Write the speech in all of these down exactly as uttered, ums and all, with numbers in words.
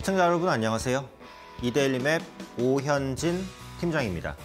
시청자 여러분 안녕하세요. 이데일리맵 오현진 팀장입니다.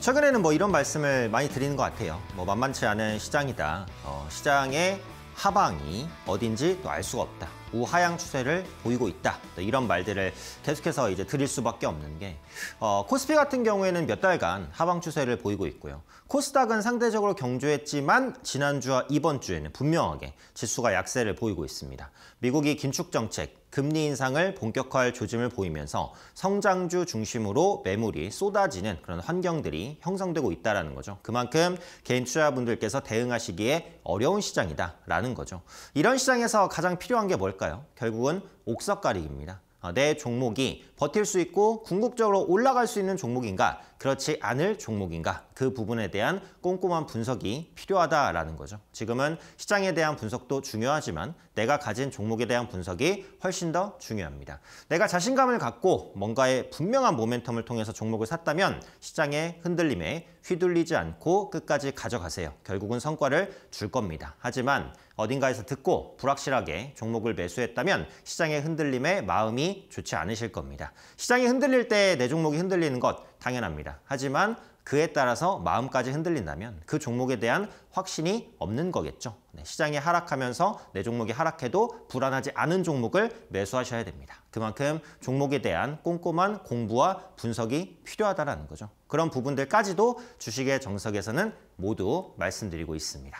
최근에는 뭐 이런 말씀을 많이 드리는 것 같아요. 뭐 만만치 않은 시장이다. 어, 시장의 하방이 어딘지 또 알 수가 없다. 우하향 추세를 보이고 있다. 이런 말들을 계속해서 이제 드릴 수밖에 없는 게 어, 코스피 같은 경우에는 몇 달간 하방 추세를 보이고 있고요. 코스닥은 상대적으로 경주했지만 지난주와 이번 주에는 분명하게 지수가 약세를 보이고 있습니다. 미국이 긴축정책, 금리 인상을 본격화할 조짐을 보이면서 성장주 중심으로 매물이 쏟아지는 그런 환경들이 형성되고 있다는 거죠. 그만큼 개인 투자자분들께서 대응하시기에 어려운 시장이다라는 거죠. 이런 시장에서 가장 필요한 게 뭘까요? 결국은 옥석 가리기입니다. 내 종목이 버틸 수 있고 궁극적으로 올라갈 수 있는 종목인가, 그렇지 않을 종목인가, 그 부분에 대한 꼼꼼한 분석이 필요하다라는 거죠. 지금은 시장에 대한 분석도 중요하지만 내가 가진 종목에 대한 분석이 훨씬 더 중요합니다. 내가 자신감을 갖고 뭔가의 분명한 모멘텀을 통해서 종목을 샀다면 시장의 흔들림에 휘둘리지 않고 끝까지 가져가세요. 결국은 성과를 줄 겁니다. 하지만 어딘가에서 듣고 불확실하게 종목을 매수했다면 시장의 흔들림에 마음이 좋지 않으실 겁니다. 시장이 흔들릴 때 내 종목이 흔들리는 것 당연합니다. 하지만 그에 따라서 마음까지 흔들린다면 그 종목에 대한 확신이 없는 거겠죠. 시장이 하락하면서 내 종목이 하락해도 불안하지 않은 종목을 매수하셔야 됩니다. 그만큼 종목에 대한 꼼꼼한 공부와 분석이 필요하다는 거죠. 그런 부분들까지도 주식의 정석에서는 모두 말씀드리고 있습니다.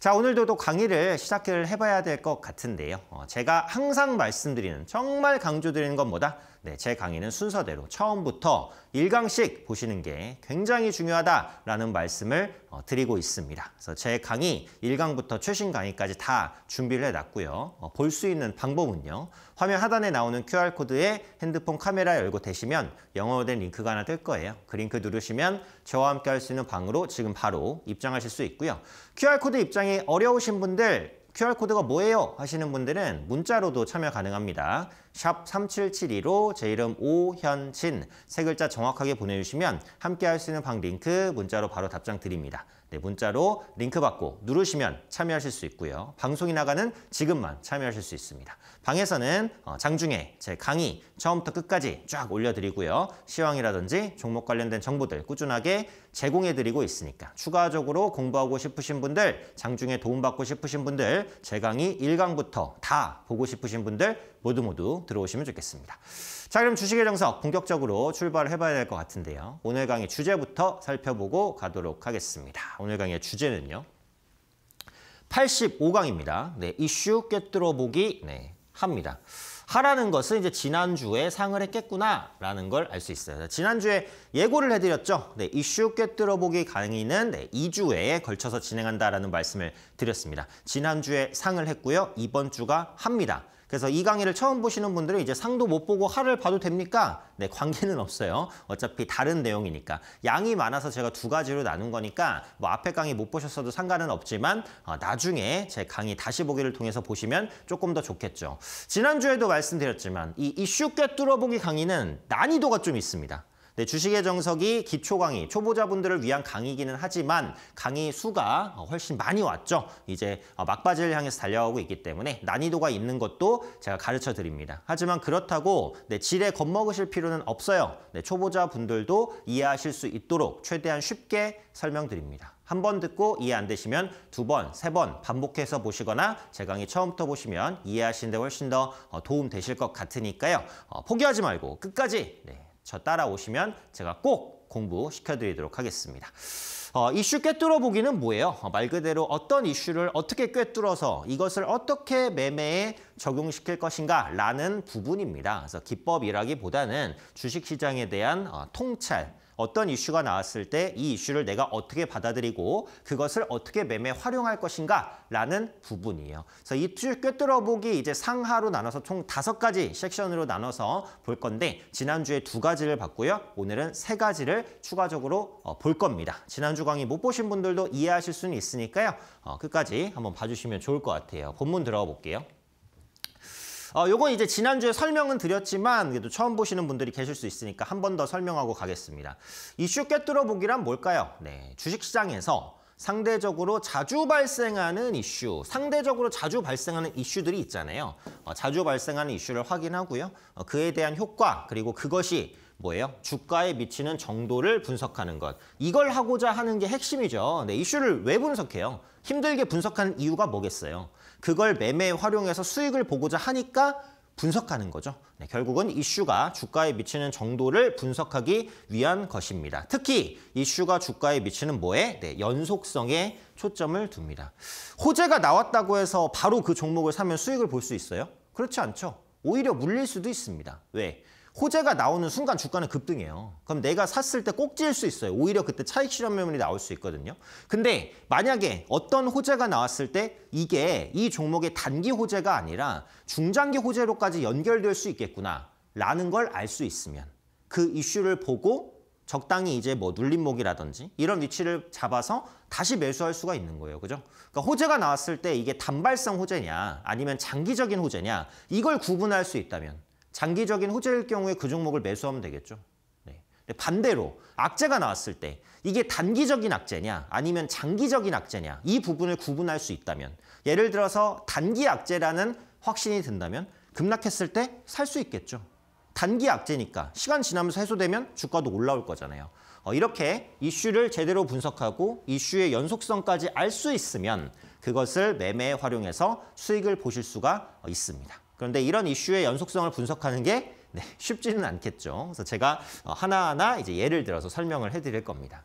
자, 오늘도 또 강의를 시작을 해봐야 될 것 같은데요. 어, 제가 항상 말씀드리는, 정말 강조드리는 건 뭐다? 네, 제 강의는 순서대로 처음부터 일 강씩 보시는 게 굉장히 중요하다라는 말씀을 어, 드리고 있습니다. 그래서 제 강의 일 강부터 최신 강의까지 다 준비를 해놨고요. 어, 볼 수 있는 방법은요. 화면 하단에 나오는 큐알코드에 핸드폰 카메라 열고 대시면 영어로 된 링크가 하나 뜰 거예요. 그 링크 누르시면 저와 함께 할 수 있는 방으로 지금 바로 입장하실 수 있고요. 큐알코드 입장이 어려우신 분들, 큐알코드가 뭐예요? 하시는 분들은 문자로도 참여 가능합니다. 샵 삼칠칠이로 제 이름 오현진 세 글자 정확하게 보내주시면 함께 할 수 있는 방 링크 문자로 바로 답장 드립니다. 네, 문자로 링크 받고 누르시면 참여하실 수 있고요. 방송이 나가는 지금만 참여하실 수 있습니다. 방에서는 장중에 제 강의 처음부터 끝까지 쫙 올려드리고요. 시황이라든지 종목 관련된 정보들 꾸준하게 제공해드리고 있으니까 추가적으로 공부하고 싶으신 분들, 장중에 도움받고 싶으신 분들, 제 강의 일 강부터 다 보고 싶으신 분들 모두 모두 들어오시면 좋겠습니다. 자, 그럼 주식의 정석 본격적으로 출발을 해봐야 될 것 같은데요. 오늘 강의 주제부터 살펴보고 가도록 하겠습니다. 오늘 강의 주제는요. 팔십오 강입니다. 네, 이슈 꿰뚫어 보기 네, 합니다. 하라는 것은 이제 지난주에 상을 했겠구나라는 걸 알 수 있어요. 지난주에 예고를 해드렸죠. 네, 이슈 꿰뚫어 보기 강의는 네, 이 주에 걸쳐서 진행한다라는 말씀을 드렸습니다. 지난주에 상을 했고요. 이번 주가 합니다. 그래서 이 강의를 처음 보시는 분들은 이제 상도 못 보고 하를 봐도 됩니까? 네, 관계는 없어요. 어차피 다른 내용이니까. 양이 많아서 제가 두 가지로 나눈 거니까 뭐 앞에 강의 못 보셨어도 상관은 없지만 어, 나중에 제 강의 다시 보기를 통해서 보시면 조금 더 좋겠죠. 지난주에도 말씀드렸지만 이 이슈 꿰뚫어 보기 강의는 난이도가 좀 있습니다. 네, 주식의 정석이 기초 강의, 초보자분들을 위한 강의이기는 하지만 강의 수가 훨씬 많이 왔죠. 이제 막바지를 향해서 달려가고 있기 때문에 난이도가 있는 것도 제가 가르쳐 드립니다. 하지만 그렇다고 네, 지레 겁먹으실 필요는 없어요. 네, 초보자분들도 이해하실 수 있도록 최대한 쉽게 설명드립니다. 한 번 듣고 이해 안 되시면 두 번, 세 번 반복해서 보시거나 제 강의 처음부터 보시면 이해하시는 데 훨씬 더 도움 되실 것 같으니까요. 어, 포기하지 말고 끝까지 네. 저 따라오시면 제가 꼭 공부시켜드리도록 하겠습니다. 어, 이슈 꿰뚫어 보기는 뭐예요? 어, 말 그대로 어떤 이슈를 어떻게 꿰뚫어서 이것을 어떻게 매매에 적용시킬 것인가 라는 부분입니다. 그래서 기법이라기보다는 주식시장에 대한 어, 통찰, 어떤 이슈가 나왔을 때 이 이슈를 내가 어떻게 받아들이고 그것을 어떻게 매매에 활용할 것인가 라는 부분이에요. 그래서 이 꿰뚫어 보기 이제 상하로 나눠서 총 다섯 가지 섹션으로 나눠서 볼 건데 지난주에 두 가지를 봤고요. 오늘은 세 가지를 추가적으로 어, 볼 겁니다. 지난주 강의 못 보신 분들도 이해하실 수는 있으니까요. 어, 끝까지 한번 봐주시면 좋을 것 같아요. 본문 들어가 볼게요. 어, 요건 이제 지난주에 설명은 드렸지만 그래도 처음 보시는 분들이 계실 수 있으니까 한 번 더 설명하고 가겠습니다. 이슈 꿰뚫어 보기란 뭘까요? 네, 주식시장에서 상대적으로 자주 발생하는 이슈, 상대적으로 자주 발생하는 이슈들이 있잖아요. 어, 자주 발생하는 이슈를 확인하고요. 어, 그에 대한 효과, 그리고 그것이 뭐예요? 주가에 미치는 정도를 분석하는 것. 이걸 하고자 하는 게 핵심이죠. 네, 이슈를 왜 분석해요? 힘들게 분석하는 이유가 뭐겠어요? 그걸 매매에 활용해서 수익을 보고자 하니까 분석하는 거죠. 네, 결국은 이슈가 주가에 미치는 정도를 분석하기 위한 것입니다. 특히 이슈가 주가에 미치는 뭐에? 네, 연속성에 초점을 둡니다. 호재가 나왔다고 해서 바로 그 종목을 사면 수익을 볼 수 있어요? 그렇지 않죠. 오히려 물릴 수도 있습니다. 왜? 호재가 나오는 순간 주가는 급등해요. 그럼 내가 샀을 때 꼭지일 수 있어요. 오히려 그때 차익 실현 매물이 나올 수 있거든요. 근데 만약에 어떤 호재가 나왔을 때 이게 이 종목의 단기 호재가 아니라 중장기 호재로까지 연결될 수 있겠구나라는 걸 알 수 있으면 그 이슈를 보고 적당히 이제 뭐 눌림목이라든지 이런 위치를 잡아서 다시 매수할 수가 있는 거예요. 그죠? 그러니까 호재가 나왔을 때 이게 단발성 호재냐 아니면 장기적인 호재냐 이걸 구분할 수 있다면 장기적인 호재일 경우에 그 종목을 매수하면 되겠죠. 네. 근데 반대로 악재가 나왔을 때 이게 단기적인 악재냐 아니면 장기적인 악재냐 이 부분을 구분할 수 있다면 예를 들어서 단기 악재라는 확신이 든다면 급락했을 때 살 수 있겠죠. 단기 악재니까 시간 지나면서 해소되면 주가도 올라올 거잖아요. 어, 이렇게 이슈를 제대로 분석하고 이슈의 연속성까지 알 수 있으면 그것을 매매에 활용해서 수익을 보실 수가 있습니다. 그런데 이런 이슈의 연속성을 분석하는 게 네, 쉽지는 않겠죠. 그래서 제가 하나하나 이제 예를 들어서 설명을 해드릴 겁니다.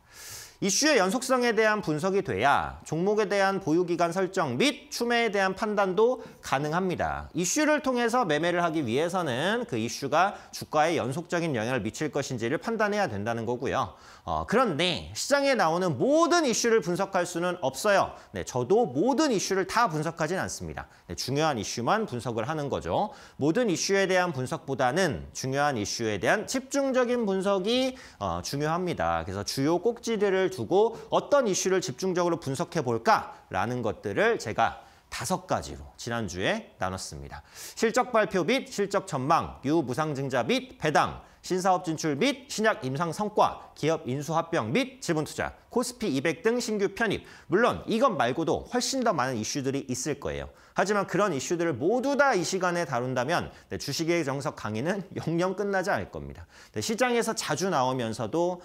이슈의 연속성에 대한 분석이 돼야 종목에 대한 보유기간 설정 및 추매에 대한 판단도 가능합니다. 이슈를 통해서 매매를 하기 위해서는 그 이슈가 주가에 연속적인 영향을 미칠 것인지를 판단해야 된다는 거고요. 어, 그런데 시장에 나오는 모든 이슈를 분석할 수는 없어요. 네, 저도 모든 이슈를 다 분석하진 않습니다. 네, 중요한 이슈만 분석을 하는 거죠. 모든 이슈에 대한 분석보다는 중요한 이슈에 대한 집중적인 분석이 어, 중요합니다. 그래서 주요 꼭지들을 두고 어떤 이슈를 집중적으로 분석해볼까라는 것들을 제가 다섯 가지로 지난주에 나눴습니다. 실적 발표 및 실적 전망, 유무상증자 및 배당, 신사업 진출 및 신약 임상 성과, 기업 인수 합병 및 지분 투자, 코스피 이백 등 신규 편입. 물론 이것 말고도 훨씬 더 많은 이슈들이 있을 거예요. 하지만 그런 이슈들을 모두 다 이 시간에 다룬다면 네, 주식의 정석 강의는 영영 끝나지 않을 겁니다. 네, 시장에서 자주 나오면서도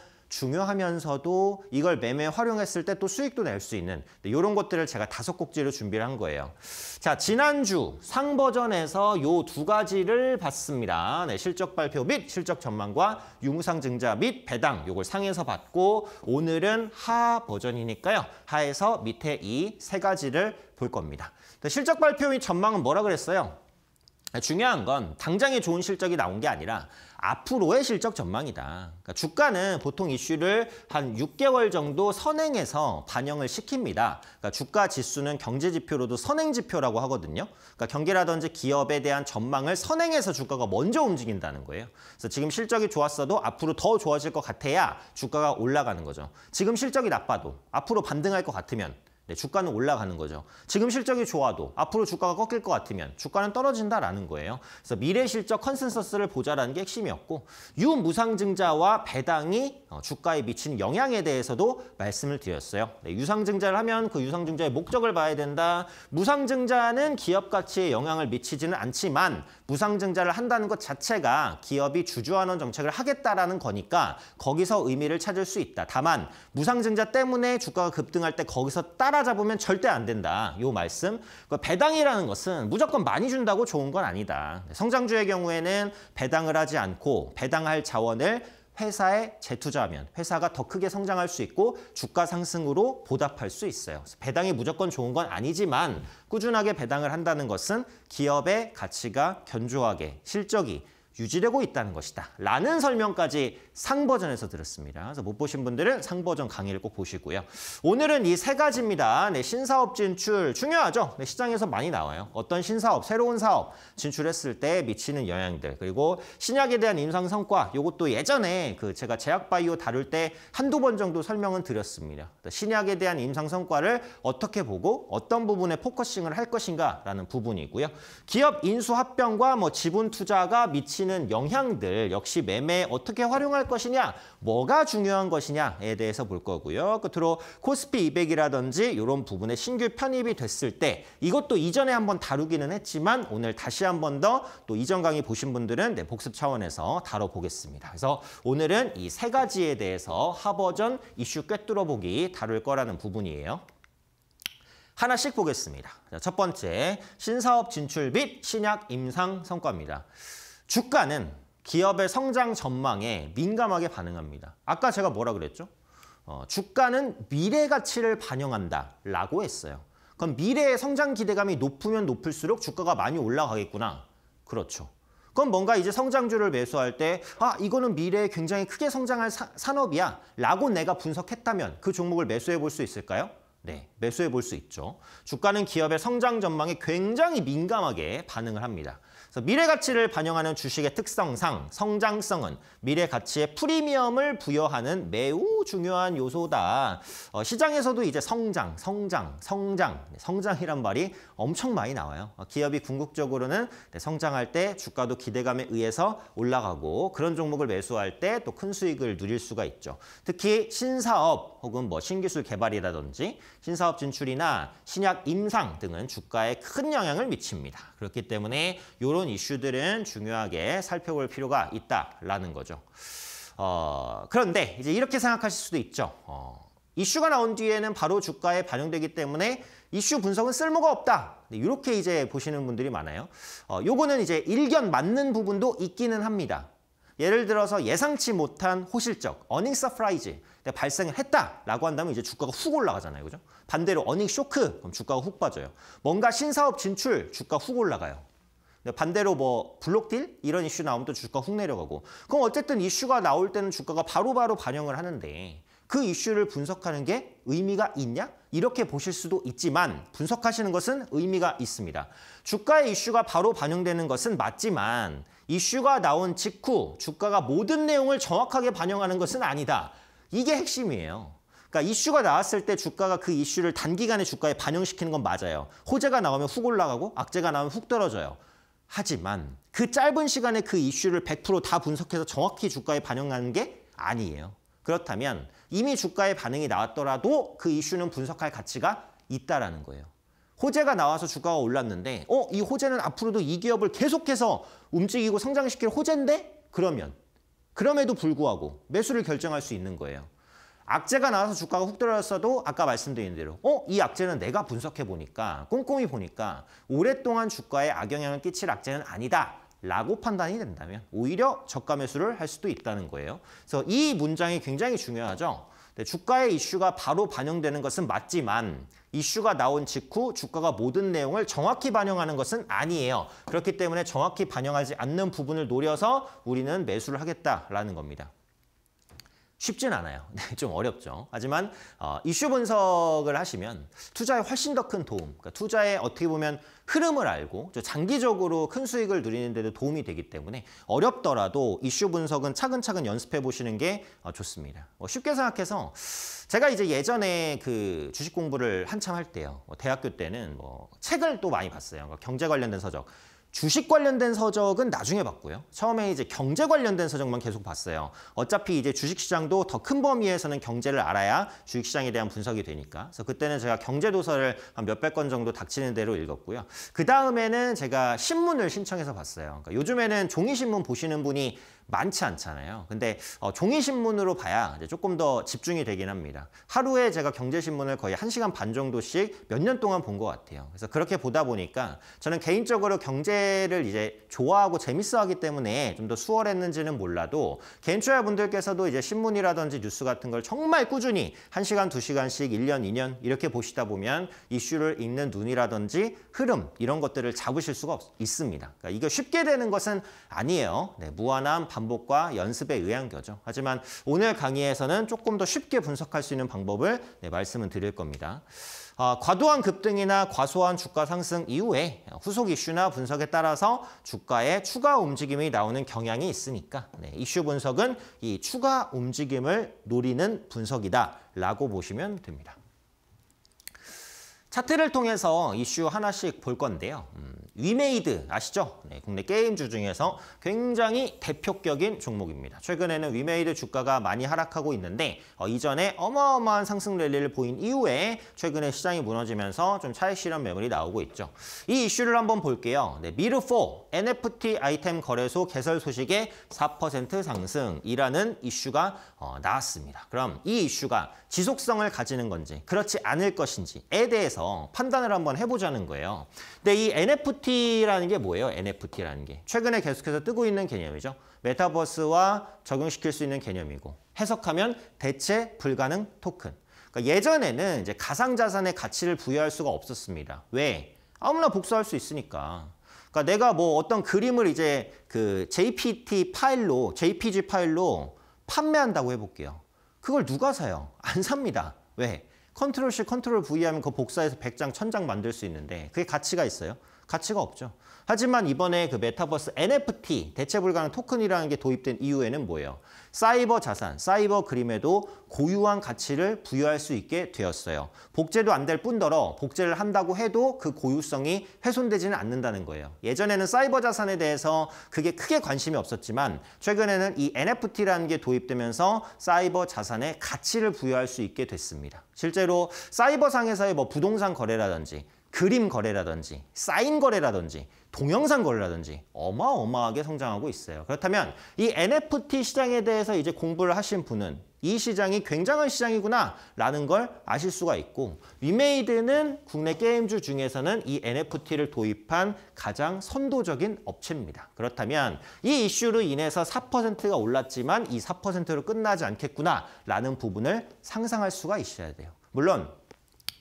중요하면서도 이걸 매매에 활용했을 때 또 수익도 낼 수 있는 이런 것들을 제가 다섯 꼭지로 준비를 한 거예요. 자, 지난주 상버전에서 요 두 가지를 봤습니다. 네, 실적 발표 및 실적 전망과 유무상증자 및 배당 요걸 상에서 봤고 오늘은 하 버전이니까요. 하에서 밑에 이 세 가지를 볼 겁니다. 실적 발표 및 전망은 뭐라 그랬어요? 중요한 건 당장에 좋은 실적이 나온 게 아니라 앞으로의 실적 전망이다. 그러니까 주가는 보통 이슈를 한 육 개월 정도 선행해서 반영을 시킵니다. 그러니까 주가 지수는 경제지표로도 선행지표라고 하거든요. 그러니까 경기라든지 기업에 대한 전망을 선행해서 주가가 먼저 움직인다는 거예요. 그래서 지금 실적이 좋았어도 앞으로 더 좋아질 것 같아야 주가가 올라가는 거죠. 지금 실적이 나빠도 앞으로 반등할 것 같으면 네, 주가는 올라가는 거죠. 지금 실적이 좋아도 앞으로 주가가 꺾일 것 같으면 주가는 떨어진다라는 거예요. 그래서 미래 실적 컨센서스를 보자라는 게 핵심이었고 유무상증자와 배당이 주가에 미치는 영향에 대해서도 말씀을 드렸어요. 네, 유상증자를 하면 그 유상증자의 목적을 봐야 된다. 무상증자는 기업 가치에 영향을 미치지는 않지만 무상증자를 한다는 것 자체가 기업이 주주환원 정책을 하겠다라는 거니까 거기서 의미를 찾을 수 있다. 다만 무상증자 때문에 주가가 급등할 때 거기서 따라 따라잡으면 절대 안 된다. 요 말씀. 배당이라는 것은 무조건 많이 준다고 좋은 건 아니다. 성장주의 경우에는 배당을 하지 않고 배당할 자원을 회사에 재투자하면 회사가 더 크게 성장할 수 있고 주가 상승으로 보답할 수 있어요. 배당이 무조건 좋은 건 아니지만 꾸준하게 배당을 한다는 것은 기업의 가치가 견조하게 실적이 유지되고 있다는 것이다. 라는 설명까지 상버전에서 들었습니다. 그래서 못 보신 분들은 상버전 강의를 꼭 보시고요. 오늘은 이 세 가지입니다. 네, 신사업 진출 중요하죠. 네, 시장에서 많이 나와요. 어떤 신사업, 새로운 사업 진출했을 때 미치는 영향들 그리고 신약에 대한 임상 성과 이것도 예전에 그 제가 제약바이오 다룰 때 한두 번 정도 설명은 드렸습니다. 신약에 대한 임상 성과를 어떻게 보고 어떤 부분에 포커싱을 할 것인가라는 부분이고요. 기업 인수 합병과 뭐 지분 투자가 미치는 미치는 영향들, 역시 매매에 어떻게 활용할 것이냐, 뭐가 중요한 것이냐에 대해서 볼 거고요. 끝으로 코스피 이백이라든지 이런 부분에 신규 편입이 됐을 때, 이것도 이전에 한번 다루기는 했지만 오늘 다시 한 번 더 또 이전 강의 보신 분들은 네, 복습 차원에서 다뤄보겠습니다. 그래서 오늘은 이 세 가지에 대해서 하버전 이슈 꿰뚫어보기 다룰 거라는 부분이에요. 하나씩 보겠습니다. 자, 첫 번째, 신사업 진출 및 신약 임상 성과입니다. 주가는 기업의 성장 전망에 민감하게 반응합니다. 아까 제가 뭐라 그랬죠? 어, 주가는 미래 가치를 반영한다라고 했어요. 그럼 미래의 성장 기대감이 높으면 높을수록 주가가 많이 올라가겠구나. 그렇죠. 그럼 뭔가 이제 성장주를 매수할 때 아, 이거는 미래에 굉장히 크게 성장할 사, 산업이야 라고 내가 분석했다면 그 종목을 매수해 볼 수 있을까요? 네, 매수해 볼 수 있죠. 주가는 기업의 성장 전망에 굉장히 민감하게 반응을 합니다. 그래서 미래 가치를 반영하는 주식의 특성상 성장성은 미래 가치에 프리미엄을 부여하는 매우 중요한 요소다. 어, 시장에서도 이제 성장, 성장, 성장, 성장이란 말이 엄청 많이 나와요. 어, 기업이 궁극적으로는 네, 성장할 때 주가도 기대감에 의해서 올라가고 그런 종목을 매수할 때 또 큰 수익을 누릴 수가 있죠. 특히 신사업 혹은 뭐 신기술 개발이라든지 신사업 진출이나 신약 임상 등은 주가에 큰 영향을 미칩니다. 그렇기 때문에 이런 이슈들은 중요하게 살펴볼 필요가 있다라는 거죠. 어, 그런데 이제 이렇게 생각하실 수도 있죠. 어, 이슈가 나온 뒤에는 바로 주가에 반영되기 때문에 이슈 분석은 쓸모가 없다. 이렇게 이제 보시는 분들이 많아요. 어, 요거는 이제 일견 맞는 부분도 있기는 합니다. 예를 들어서 예상치 못한 호실적, 어닝 서프라이즈 발생을 했다라고 한다면 이제 주가가 훅 올라가잖아요. 그죠? 반대로 어닝 쇼크, 그럼 주가가 훅 빠져요. 뭔가 신사업 진출, 주가 훅 올라가요. 반대로 뭐 블록딜 이런 이슈 나오면 또 주가 훅 내려가고. 그럼 어쨌든 이슈가 나올 때는 주가가 바로바로 바로 반영을 하는데 그 이슈를 분석하는 게 의미가 있냐? 이렇게 보실 수도 있지만 분석하시는 것은 의미가 있습니다. 주가의 이슈가 바로 반영되는 것은 맞지만 이슈가 나온 직후 주가가 모든 내용을 정확하게 반영하는 것은 아니다. 이게 핵심이에요. 그러니까 이슈가 나왔을 때 주가가 그 이슈를 단기간에 주가에 반영시키는 건 맞아요. 호재가 나오면 훅 올라가고 악재가 나오면 훅 떨어져요. 하지만 그 짧은 시간에 그 이슈를 백 퍼센트 다 분석해서 정확히 주가에 반영하는 게 아니에요. 그렇다면 이미 주가의 반응이 나왔더라도 그 이슈는 분석할 가치가 있다라는 거예요. 호재가 나와서 주가가 올랐는데 어, 이 호재는 앞으로도 이 기업을 계속해서 움직이고 성장시킬 호재인데? 그러면 그럼에도 불구하고 매수를 결정할 수 있는 거예요. 악재가 나와서 주가가 훅 떨어졌어도 아까 말씀드린 대로 어, 이 악재는 내가 분석해보니까 꼼꼼히 보니까 오랫동안 주가에 악영향을 끼칠 악재는 아니다. 라고 판단이 된다면 오히려 저가 매수를 할 수도 있다는 거예요. 그래서 이 문장이 굉장히 중요하죠. 주가의 이슈가 바로 반영되는 것은 맞지만 이슈가 나온 직후 주가가 모든 내용을 정확히 반영하는 것은 아니에요. 그렇기 때문에 정확히 반영하지 않는 부분을 노려서 우리는 매수를 하겠다라는 겁니다. 쉽진 않아요. 네, 좀 어렵죠. 하지만 어, 이슈 분석을 하시면 투자에 훨씬 더 큰 도움, 그러니까 투자에 어떻게 보면 흐름을 알고 장기적으로 큰 수익을 누리는 데도 도움이 되기 때문에 어렵더라도 이슈 분석은 차근차근 연습해 보시는 게 좋습니다. 뭐 쉽게 생각해서 제가 이제 예전에 그 주식 공부를 한참 할 때요. 뭐 대학교 때는 뭐 책을 또 많이 봤어요. 뭐 경제 관련된 서적. 주식 관련된 서적은 나중에 봤고요. 처음에 이제 경제 관련된 서적만 계속 봤어요. 어차피 이제 주식시장도 더 큰 범위에서는 경제를 알아야 주식시장에 대한 분석이 되니까. 그래서 그때는 제가 경제도서를 한 몇백 권 정도 닥치는 대로 읽었고요. 그 다음에는 제가 신문을 신청해서 봤어요. 그러니까 요즘에는 종이신문 보시는 분이 많지 않잖아요. 근데 어, 종이신문으로 봐야 이제 조금 더 집중이 되긴 합니다. 하루에 제가 경제신문을 거의 한 시간 반 정도씩 몇 년 동안 본 것 같아요. 그래서 그렇게 보다 보니까 저는 개인적으로 경제를 이제 좋아하고 재밌어 하기 때문에 좀 더 수월했는지는 몰라도 개인투자분들께서도 이제 신문이라든지 뉴스 같은 걸 정말 꾸준히 한 시간 두 시간씩 일 년 이 년 이렇게 보시다 보면 이슈를 읽는 눈이라든지 흐름 이런 것들을 잡으실 수가 없, 있습니다. 그러니까 이게 쉽게 되는 것은 아니에요. 네, 무한한 반복과 연습에 의한 거죠. 하지만 오늘 강의에서는 조금 더 쉽게 분석할 수 있는 방법을 네, 말씀을 드릴 겁니다. 어, 과도한 급등이나 과소한 주가 상승 이후에 후속 이슈나 분석에 따라서 주가에 추가 움직임이 나오는 경향이 있으니까 네, 이슈 분석은 이 추가 움직임을 노리는 분석이다라고 보시면 됩니다. 차트를 통해서 이슈 하나씩 볼 건데요. 음, 위메이드 아시죠? 네, 국내 게임주 중에서 굉장히 대표격인 종목입니다. 최근에는 위메이드 주가가 많이 하락하고 있는데 어, 이전에 어마어마한 상승 랠리를 보인 이후에 최근에 시장이 무너지면서 좀 차익 실현 매물이 나오고 있죠. 이 이슈를 한번 볼게요. 네, 미르 사 엔에프티 아이템 거래소 개설 소식에 사 퍼센트 상승이라는 이슈가 어, 나왔습니다. 그럼 이 이슈가 지속성을 가지는 건지 그렇지 않을 것인지에 대해서 판단을 한번 해보자는 거예요. 근데 이 엔에프티 엔에프티라는 게 뭐예요? 엔에프티라는 게 최근에 계속해서 뜨고 있는 개념이죠. 메타버스와 적용시킬 수 있는 개념이고 해석하면 대체 불가능 토큰. 그러니까 예전에는 이제 가상자산의 가치를 부여할 수가 없었습니다. 왜? 아무나 복사할 수 있으니까. 그러니까 내가 뭐 어떤 그림을 이제 그 제이피티 파일로, 제이피지 파일로 판매한다고 해볼게요. 그걸 누가 사요? 안 삽니다. 왜? 컨트롤 C, 컨트롤 V 하면 그 복사해서 백 장, 천 장 만들 수 있는데 그게 가치가 있어요? 가치가 없죠. 하지만 이번에 그 메타버스 엔에프티 대체 불가능 토큰이라는 게 도입된 이후에는 뭐예요? 사이버 자산, 사이버 그림에도 고유한 가치를 부여할 수 있게 되었어요. 복제도 안 될 뿐더러 복제를 한다고 해도 그 고유성이 훼손되지는 않는다는 거예요. 예전에는 사이버 자산에 대해서 그게 크게 관심이 없었지만 최근에는 이 엔에프티라는 게 도입되면서 사이버 자산에 가치를 부여할 수 있게 됐습니다. 실제로 사이버 상에서의 뭐 부동산 거래라든지 그림 거래라든지 사인 거래라든지 동영상 거래라든지 어마어마하게 성장하고 있어요. 그렇다면 이 엔에프티 시장에 대해서 이제 공부를 하신 분은 이 시장이 굉장한 시장이구나 라는 걸 아실 수가 있고, 위메이드는 국내 게임주 중에서는 이 엔에프티를 도입한 가장 선도적인 업체입니다. 그렇다면 이 이슈로 인해서 사 퍼센트가 올랐지만 이 사 퍼센트로 끝나지 않겠구나 라는 부분을 상상할 수가 있어야 돼요. 물론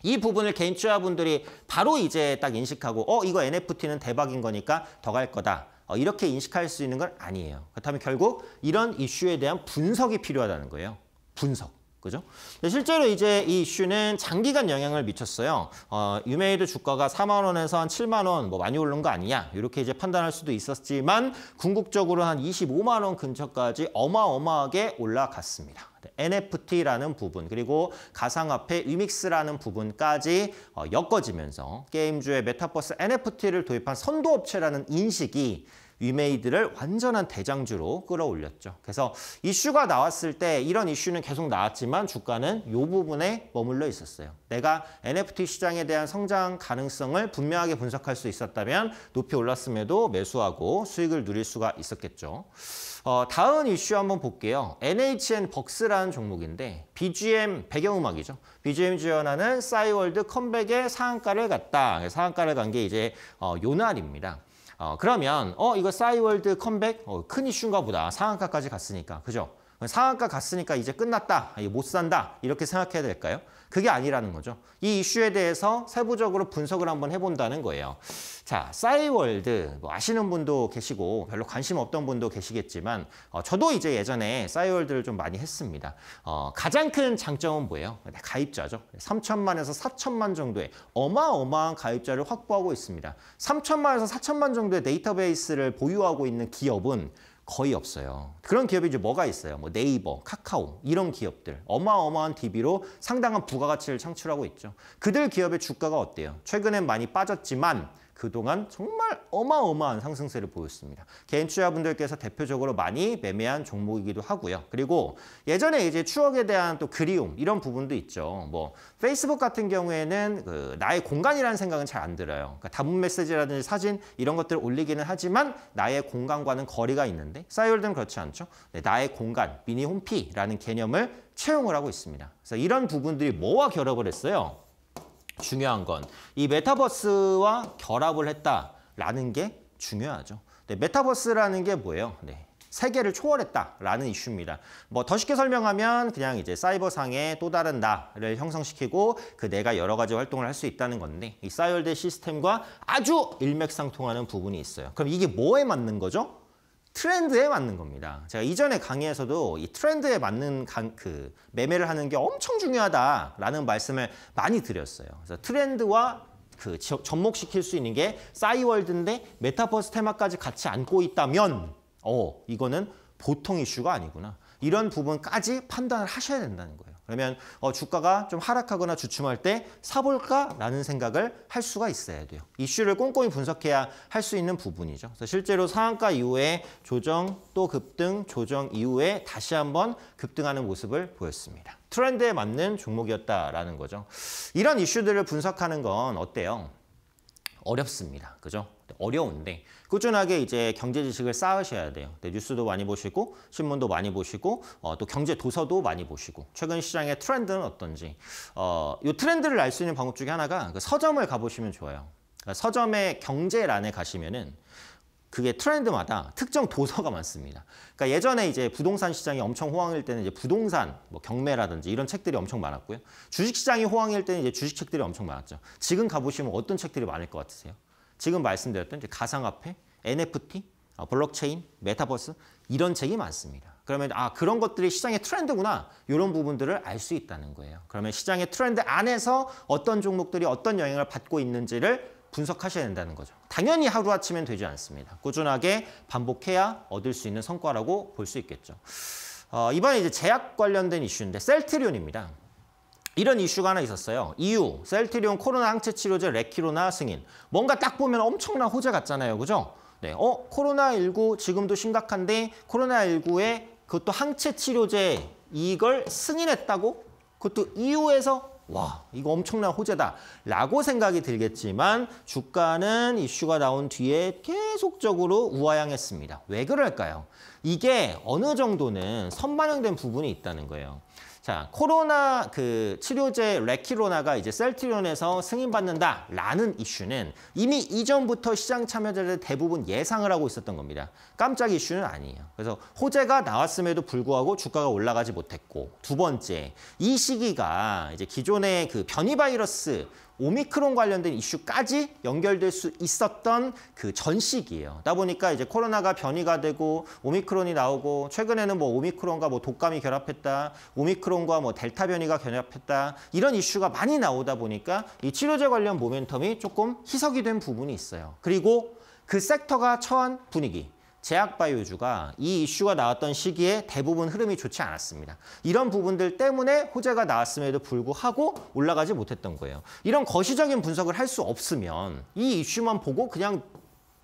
이 부분을 개인 투자자분들이 바로 이제 딱 인식하고 어 이거 엔에프티는 대박인 거니까 더 갈 거다 어, 이렇게 인식할 수 있는 건 아니에요. 그렇다면 결국 이런 이슈에 대한 분석이 필요하다는 거예요. 분석. 그죠? 실제로 이제 이 이슈는 장기간 영향을 미쳤어요. 어, 위메이드 주가가 사만 원에서 한 칠만 원 뭐 많이 오른 거 아니냐 이렇게 이제 판단할 수도 있었지만 궁극적으로 한 이십오만 원 근처까지 어마어마하게 올라갔습니다. 엔에프티라는 부분 그리고 가상화폐 위믹스라는 부분까지 어, 엮어지면서 게임주의 메타버스 엔에프티를 도입한 선도업체라는 인식이 위메이드를 완전한 대장주로 끌어올렸죠. 그래서 이슈가 나왔을 때 이런 이슈는 계속 나왔지만 주가는 이 부분에 머물러 있었어요. 내가 엔에프티 시장에 대한 성장 가능성을 분명하게 분석할 수 있었다면 높이 올랐음에도 매수하고 수익을 누릴 수가 있었겠죠. 어, 다음 이슈 한번 볼게요. 엔에이치엔 벅스라는 종목인데 비지엠 배경음악이죠. 비지엠 지원하는 싸이월드 컴백의 상한가를 갔다. 상한가를 간 게 이제 어, 요날입니다. 어, 그러면 어 이거 싸이월드 컴백 어, 큰 이슈인가 보다. 상한가까지 갔으니까. 그죠? 상한가 갔으니까 이제 끝났다. 못 산다. 이렇게 생각해야 될까요? 그게 아니라는 거죠. 이 이슈에 대해서 세부적으로 분석을 한번 해본다는 거예요. 자, 싸이월드 뭐 아시는 분도 계시고 별로 관심 없던 분도 계시겠지만 어, 저도 이제 예전에 싸이월드를 좀 많이 했습니다. 어, 가장 큰 장점은 뭐예요? 가입자죠. 삼천만에서 사천만 정도의 어마어마한 가입자를 확보하고 있습니다. 삼천만에서 사천만 정도의 데이터베이스를 보유하고 있는 기업은 거의 없어요. 그런 기업이 이제 뭐가 있어요? 뭐 네이버, 카카오 이런 기업들 어마어마한 디비로 상당한 부가가치를 창출하고 있죠. 그들 기업의 주가가 어때요? 최근엔 많이 빠졌지만 그동안 정말 어마어마한 상승세를 보였습니다. 개인 투자분들께서 대표적으로 많이 매매한 종목이기도 하고요. 그리고 예전에 이제 추억에 대한 또 그리움 이런 부분도 있죠. 뭐 페이스북 같은 경우에는 그 나의 공간이라는 생각은 잘 안 들어요. 그러니까 단문 메시지라든지 사진 이런 것들을 올리기는 하지만 나의 공간과는 거리가 있는데 싸이월드는 그렇지 않죠. 네, 나의 공간, 미니 홈피라는 개념을 채용을 하고 있습니다. 그래서 이런 부분들이 뭐와 결합을 했어요? 중요한 건 이 메타버스와 결합을 했다라는 게 중요하죠. 네, 메타버스라는 게 뭐예요? 네, 세계를 초월했다라는 이슈입니다. 뭐 더 쉽게 설명하면 그냥 이제 사이버상의 또 다른 나를 형성시키고 그 내가 여러 가지 활동을 할 수 있다는 건데 이 싸이월드 시스템과 아주 일맥상통하는 부분이 있어요. 그럼 이게 뭐에 맞는 거죠? 트렌드에 맞는 겁니다. 제가 이전에 강의에서도 이 트렌드에 맞는 강, 그 매매를 하는 게 엄청 중요하다라는 말씀을 많이 드렸어요. 그래서 트렌드와 그 접목시킬 수 있는 게 싸이월드인데 메타버스 테마까지 같이 안고 있다면 어 이거는 보통 이슈가 아니구나. 이런 부분까지 판단을 하셔야 된다는 거예요. 그러면 어, 주가가 좀 하락하거나 주춤할 때 사볼까라는 생각을 할 수가 있어야 돼요. 이슈를 꼼꼼히 분석해야 할 수 있는 부분이죠. 그래서 실제로 상한가 이후에 조정 또 급등, 조정 이후에 다시 한번 급등하는 모습을 보였습니다. 트렌드에 맞는 종목이었다라는 거죠. 이런 이슈들을 분석하는 건 어때요? 어렵습니다. 그죠? 어려운데 꾸준하게 이제 경제 지식을 쌓으셔야 돼요. 네, 뉴스도 많이 보시고 신문도 많이 보시고 어, 또 경제 도서도 많이 보시고 최근 시장의 트렌드는 어떤지 어, 이 트렌드를 알 수 있는 방법 중에 하나가 그 서점을 가보시면 좋아요. 그러니까 서점의 경제란에 가시면은 그게 트렌드마다 특정 도서가 많습니다. 그러니까 예전에 이제 부동산 시장이 엄청 호황일 때는 이제 부동산 뭐 경매라든지 이런 책들이 엄청 많았고요. 주식 시장이 호황일 때는 이제 주식 책들이 엄청 많았죠. 지금 가보시면 어떤 책들이 많을 것 같으세요? 지금 말씀드렸던 이제 가상화폐, 엔에프티, 블록체인, 메타버스 이런 책이 많습니다. 그러면 아 그런 것들이 시장의 트렌드구나 이런 부분들을 알 수 있다는 거예요. 그러면 시장의 트렌드 안에서 어떤 종목들이 어떤 영향을 받고 있는지를 분석하셔야 된다는 거죠. 당연히 하루아침엔 되지 않습니다. 꾸준하게 반복해야 얻을 수 있는 성과라고 볼 수 있겠죠. 어, 이번에 이제 제약 관련된 이슈인데 셀트리온입니다. 이런 이슈가 하나 있었어요. 이유, 셀트리온 코로나 항체 치료제 레키로나 승인. 뭔가 딱 보면 엄청난 호재 같잖아요. 그죠? 네, 어, 코로나 십구 지금도 심각한데 코로나 십구에 그것도 항체 치료제 이걸 승인했다고? 그것도 이유에서? 와, 이거 엄청난 호재다라고 생각이 들겠지만 주가는 이슈가 나온 뒤에 계속적으로 우하향했습니다. 왜 그럴까요? 이게 어느 정도는 선반영된 부분이 있다는 거예요. 자, 코로나 그 치료제 레키로나가 이제 셀트리온에서 승인받는다라는 이슈는 이미 이전부터 시장 참여자들 대부분 예상을 하고 있었던 겁니다. 깜짝 이슈는 아니에요. 그래서 호재가 나왔음에도 불구하고 주가가 올라가지 못했고, 두 번째, 이 시기가 이제 기존의 그 변이 바이러스 오미크론 관련된 이슈까지 연결될 수 있었던 그 전 시기예요. 그러다 보니까 이제 코로나가 변이가 되고 오미크론이 나오고 최근에는 뭐 오미크론과 뭐 독감이 결합했다, 오미크론과 뭐 델타 변이가 결합했다 이런 이슈가 많이 나오다 보니까 이 치료제 관련 모멘텀이 조금 희석이 된 부분이 있어요. 그리고 그 섹터가 처한 분위기. 제약바이오주가 이 이슈가 나왔던 시기에 대부분 흐름이 좋지 않았습니다. 이런 부분들 때문에 호재가 나왔음에도 불구하고 올라가지 못했던 거예요. 이런 거시적인 분석을 할 수 없으면 이 이슈만 보고 그냥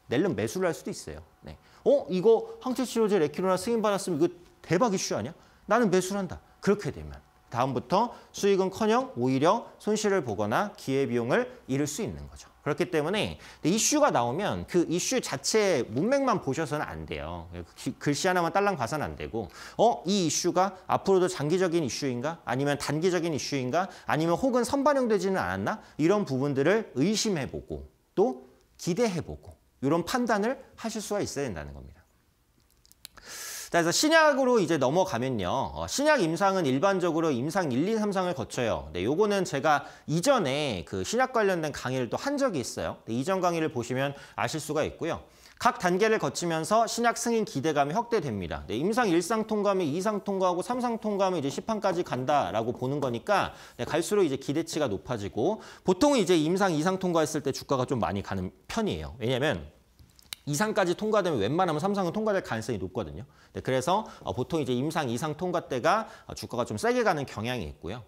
낼름 매수를 할 수도 있어요. 네. 어? 이거 항체치료제 레키로나 승인받았으면 이거 대박 이슈 아니야? 나는 매수를 한다. 그렇게 되면 다음부터 수익은커녕 오히려 손실을 보거나 기회비용을 잃을 수 있는 거죠. 그렇기 때문에 이슈가 나오면 그 이슈 자체의 문맥만 보셔서는 안 돼요. 글씨 하나만 딸랑 봐서는 안 되고 어? 이 이슈가 앞으로도 장기적인 이슈인가? 아니면 단기적인 이슈인가? 아니면 혹은 선반영되지는 않았나? 이런 부분들을 의심해보고 또 기대해보고 이런 판단을 하실 수가 있어야 된다는 겁니다. 자, 그래서 신약으로 이제 넘어가면요. 어, 신약 임상은 일반적으로 임상 일, 이, 삼 상을 거쳐요. 네, 요거는 제가 이전에 그 신약 관련된 강의를 또 한 적이 있어요. 네, 이전 강의를 보시면 아실 수가 있고요. 각 단계를 거치면서 신약 승인 기대감이 확대됩니다. 네, 임상 일 상 통과하면 이 상 통과하고 삼 상 통과하면 이제 십 항까지 간다라고 보는 거니까 네, 갈수록 이제 기대치가 높아지고 보통은 이제 임상 이 상 통과했을 때 주가가 좀 많이 가는 편이에요. 왜냐면 이 상까지 통과되면 웬만하면 삼 상은 통과될 가능성이 높거든요. 네, 그래서 보통 이제 임상 이 상 통과 때가 주가가 좀 세게 가는 경향이 있고요.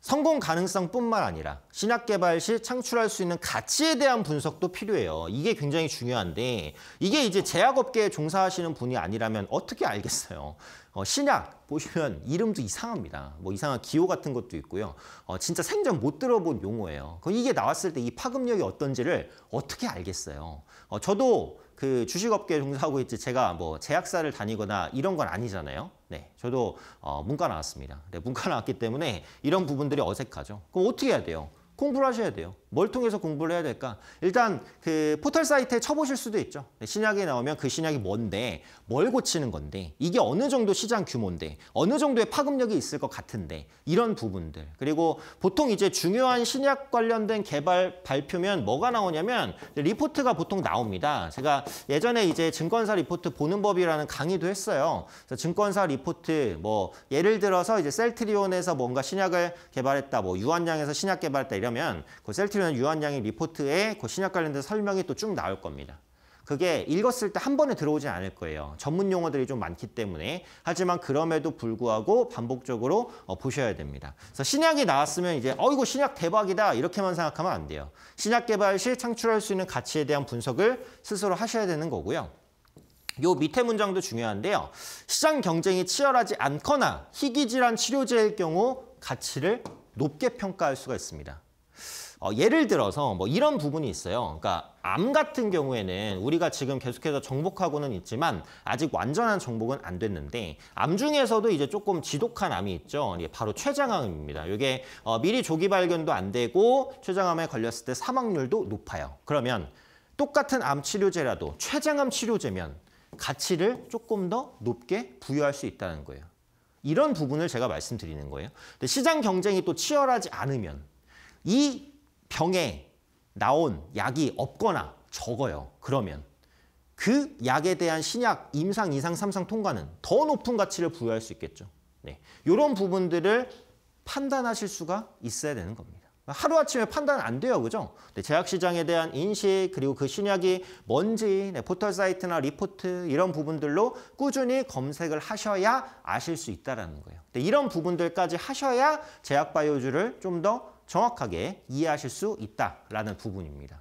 성공 가능성뿐만 아니라 신약 개발 시 창출할 수 있는 가치에 대한 분석도 필요해요. 이게 굉장히 중요한데 이게 이제 제약업계에 종사하시는 분이 아니라면 어떻게 알겠어요? 어, 신약 보시면 이름도 이상합니다. 뭐 이상한 기호 같은 것도 있고요. 어, 진짜 생전 못 들어본 용어예요. 그럼 이게 나왔을 때 이 파급력이 어떤지를 어떻게 알겠어요? 어, 저도 그 주식업계에 종사하고 있지 제가 뭐 제약사를 다니거나 이런 건 아니잖아요. 네, 저도 어, 문과 나왔습니다. 네, 문과 나왔기 때문에 이런 부분들이 어색하죠. 그럼 어떻게 해야 돼요? 공부를 하셔야 돼요. 뭘 통해서 공부를 해야 될까? 일단 그 포털 사이트에 쳐보실 수도 있죠. 네, 신약이 나오면 그 신약이 뭔데, 뭘 고치는 건데, 이게 어느 정도 시장 규모인데, 어느 정도의 파급력이 있을 것 같은데 이런 부분들. 그리고 보통 이제 중요한 신약 관련된 개발 발표면 뭐가 나오냐면 리포트가 보통 나옵니다. 제가 예전에 이제 증권사 리포트 보는 법이라는 강의도 했어요. 그래서 증권사 리포트 뭐 예를 들어서 이제 셀트리온에서 뭔가 신약을 개발했다, 뭐 유한양에서 신약 개발했다 이런. 그 셀트리온 유한양의 리포트에 그 신약 관련된 설명이 또 쭉 나올 겁니다. 그게 읽었을 때 한 번에 들어오진 않을 거예요. 전문 용어들이 좀 많기 때문에. 하지만 그럼에도 불구하고 반복적으로 어, 보셔야 됩니다. 그래서 신약이 나왔으면 이제 어 이거 신약 대박이다 이렇게만 생각하면 안 돼요. 신약 개발 시 창출할 수 있는 가치에 대한 분석을 스스로 하셔야 되는 거고요. 요 밑에 문장도 중요한데요. 시장 경쟁이 치열하지 않거나 희귀질환 치료제일 경우 가치를 높게 평가할 수가 있습니다. 어, 예를 들어서 뭐 이런 부분이 있어요. 그러니까 암 같은 경우에는 우리가 지금 계속해서 정복하고는 있지만 아직 완전한 정복은 안 됐는데 암 중에서도 이제 조금 지독한 암이 있죠. 이게 바로 췌장암입니다. 이게 어, 미리 조기 발견도 안 되고 췌장암에 걸렸을 때 사망률도 높아요. 그러면 똑같은 암 치료제라도 췌장암 치료제면 가치를 조금 더 높게 부여할 수 있다는 거예요. 이런 부분을 제가 말씀드리는 거예요. 근데 시장 경쟁이 또 치열하지 않으면 이 병에 나온 약이 없거나 적어요. 그러면 그 약에 대한 신약 임상, 이상, 삼상 통과는 더 높은 가치를 부여할 수 있겠죠. 네, 이런 부분들을 판단하실 수가 있어야 되는 겁니다. 하루아침에 판단 안 돼요. 그죠? 네, 제약시장에 대한 인식, 그리고 그 신약이 뭔지, 네, 포털사이트나 리포트 이런 부분들로 꾸준히 검색을 하셔야 아실 수 있다는 거예요. 네, 이런 부분들까지 하셔야 제약바이오주를 좀 더 정확하게 이해하실 수 있다라는 부분입니다.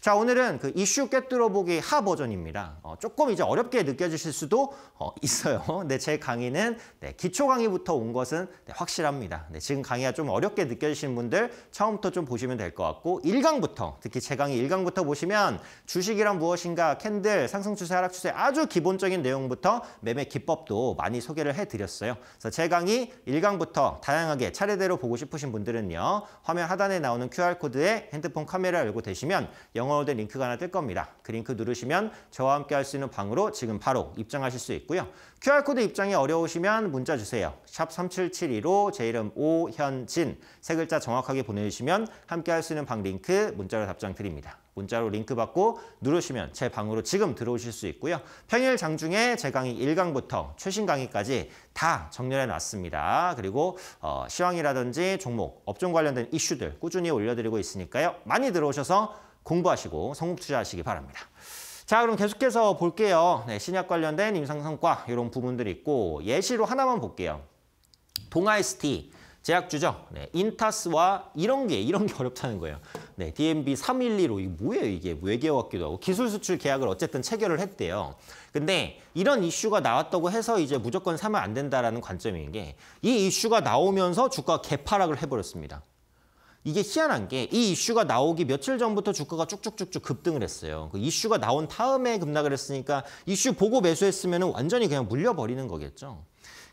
자, 오늘은 그 이슈 꿰뚫어 보기 하 버전입니다. 어, 조금 이제 어렵게 느껴지실 수도 어, 있어요. 근데 제 강의는 네, 기초 강의부터 온 것은 네, 확실합니다. 네, 지금 강의가 좀 어렵게 느껴지시는 분들 처음부터 좀 보시면 될 것 같고 일 강부터, 특히 제 강의 일 강부터 보시면 주식이란 무엇인가, 캔들, 상승 추세, 하락 추세 아주 기본적인 내용부터 매매 기법도 많이 소개를 해드렸어요. 그래서 제 강의 일 강부터 다양하게 차례대로 보고 싶으신 분들은요. 화면 하단에 나오는 큐알코드에 핸드폰 카메라 열고 되시면 영어로 된 링크가 하나 뜰 겁니다. 그 링크 누르시면 저와 함께 할 수 있는 방으로 지금 바로 입장하실 수 있고요. 큐알코드 입장이 어려우시면 문자 주세요. 샵 삼칠칠이로 제 이름 오현진 세 글자 정확하게 보내주시면 함께 할 수 있는 방 링크 문자로 답장 드립니다. 문자로 링크 받고 누르시면 제 방으로 지금 들어오실 수 있고요. 평일 장중에 제 강의 일 강부터 최신 강의까지 다 정렬해 놨습니다. 그리고 어, 시황이라든지 종목, 업종 관련된 이슈들 꾸준히 올려드리고 있으니까요. 많이 들어오셔서 공부하시고 성공 투자하시기 바랍니다. 자, 그럼 계속해서 볼게요. 네, 신약 관련된 임상 성과 이런 부분들이 있고 예시로 하나만 볼게요. 동아에스티 제약주죠. 네, 인타스와 이런 게 이런 게 어렵다는 거예요. 네, 디엠비 삼백십이로 이게 뭐예요? 이게 외계어 같기도 하고 기술 수출 계약을 어쨌든 체결을 했대요. 근데 이런 이슈가 나왔다고 해서 이제 무조건 사면 안 된다라는 관점인 게 이 이슈가 나오면서 주가가 개파락을 해버렸습니다. 이게 희한한 게 이 이슈가 나오기 며칠 전부터 주가가 쭉쭉쭉쭉 급등을 했어요. 그 이슈가 나온 다음에 급락을 했으니까 이슈 보고 매수했으면 완전히 그냥 물려버리는 거겠죠.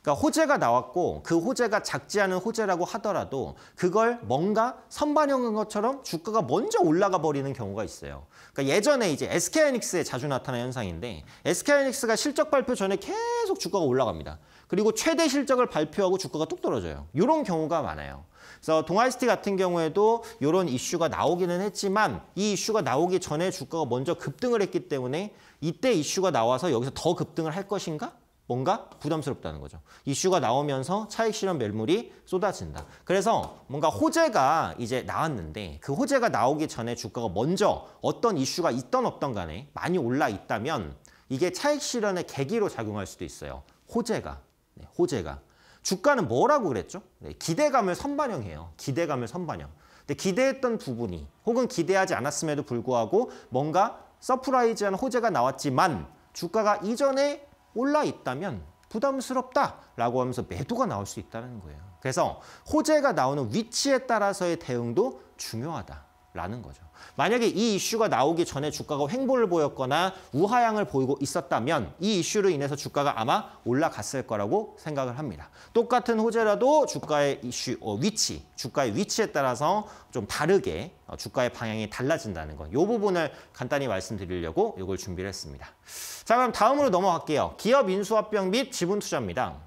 그러니까 호재가 나왔고 그 호재가 작지 않은 호재라고 하더라도 그걸 뭔가 선반영한 것처럼 주가가 먼저 올라가 버리는 경우가 있어요. 그러니까 예전에 이제 에스케이하이닉스에 자주 나타나는 현상인데 에스케이하이닉스가 실적 발표 전에 계속 주가가 올라갑니다. 그리고 최대 실적을 발표하고 주가가 뚝 떨어져요. 이런 경우가 많아요. 그래서 동아에스티 같은 경우에도 이런 이슈가 나오기는 했지만 이 이슈가 나오기 전에 주가가 먼저 급등을 했기 때문에 이때 이슈가 나와서 여기서 더 급등을 할 것인가? 뭔가 부담스럽다는 거죠. 이슈가 나오면서 차익 실현 매물이 쏟아진다. 그래서 뭔가 호재가 이제 나왔는데 그 호재가 나오기 전에 주가가 먼저 어떤 이슈가 있던 없던 간에 많이 올라 있다면 이게 차익 실현의 계기로 작용할 수도 있어요. 호재가. 네, 호재가. 주가는 뭐라고 그랬죠? 네, 기대감을 선반영해요. 기대감을 선반영. 근데 기대했던 부분이 혹은 기대하지 않았음에도 불구하고 뭔가 서프라이즈한 호재가 나왔지만 주가가 이전에 올라 있다면 부담스럽다라고 하면서 매도가 나올 수 있다는 거예요. 그래서 호재가 나오는 위치에 따라서의 대응도 중요하다라는 거죠. 만약에 이 이슈가 나오기 전에 주가가 횡보를 보였거나 우하향을 보이고 있었다면 이 이슈로 인해서 주가가 아마 올라갔을 거라고 생각을 합니다. 똑같은 호재라도 주가의 이슈, 어, 위치, 주가의 위치에 따라서 좀 다르게 주가의 방향이 달라진다는 것. 이 부분을 간단히 말씀드리려고 이걸 준비를 했습니다. 자, 그럼 다음으로 넘어갈게요. 기업 인수합병 및 지분 투자입니다.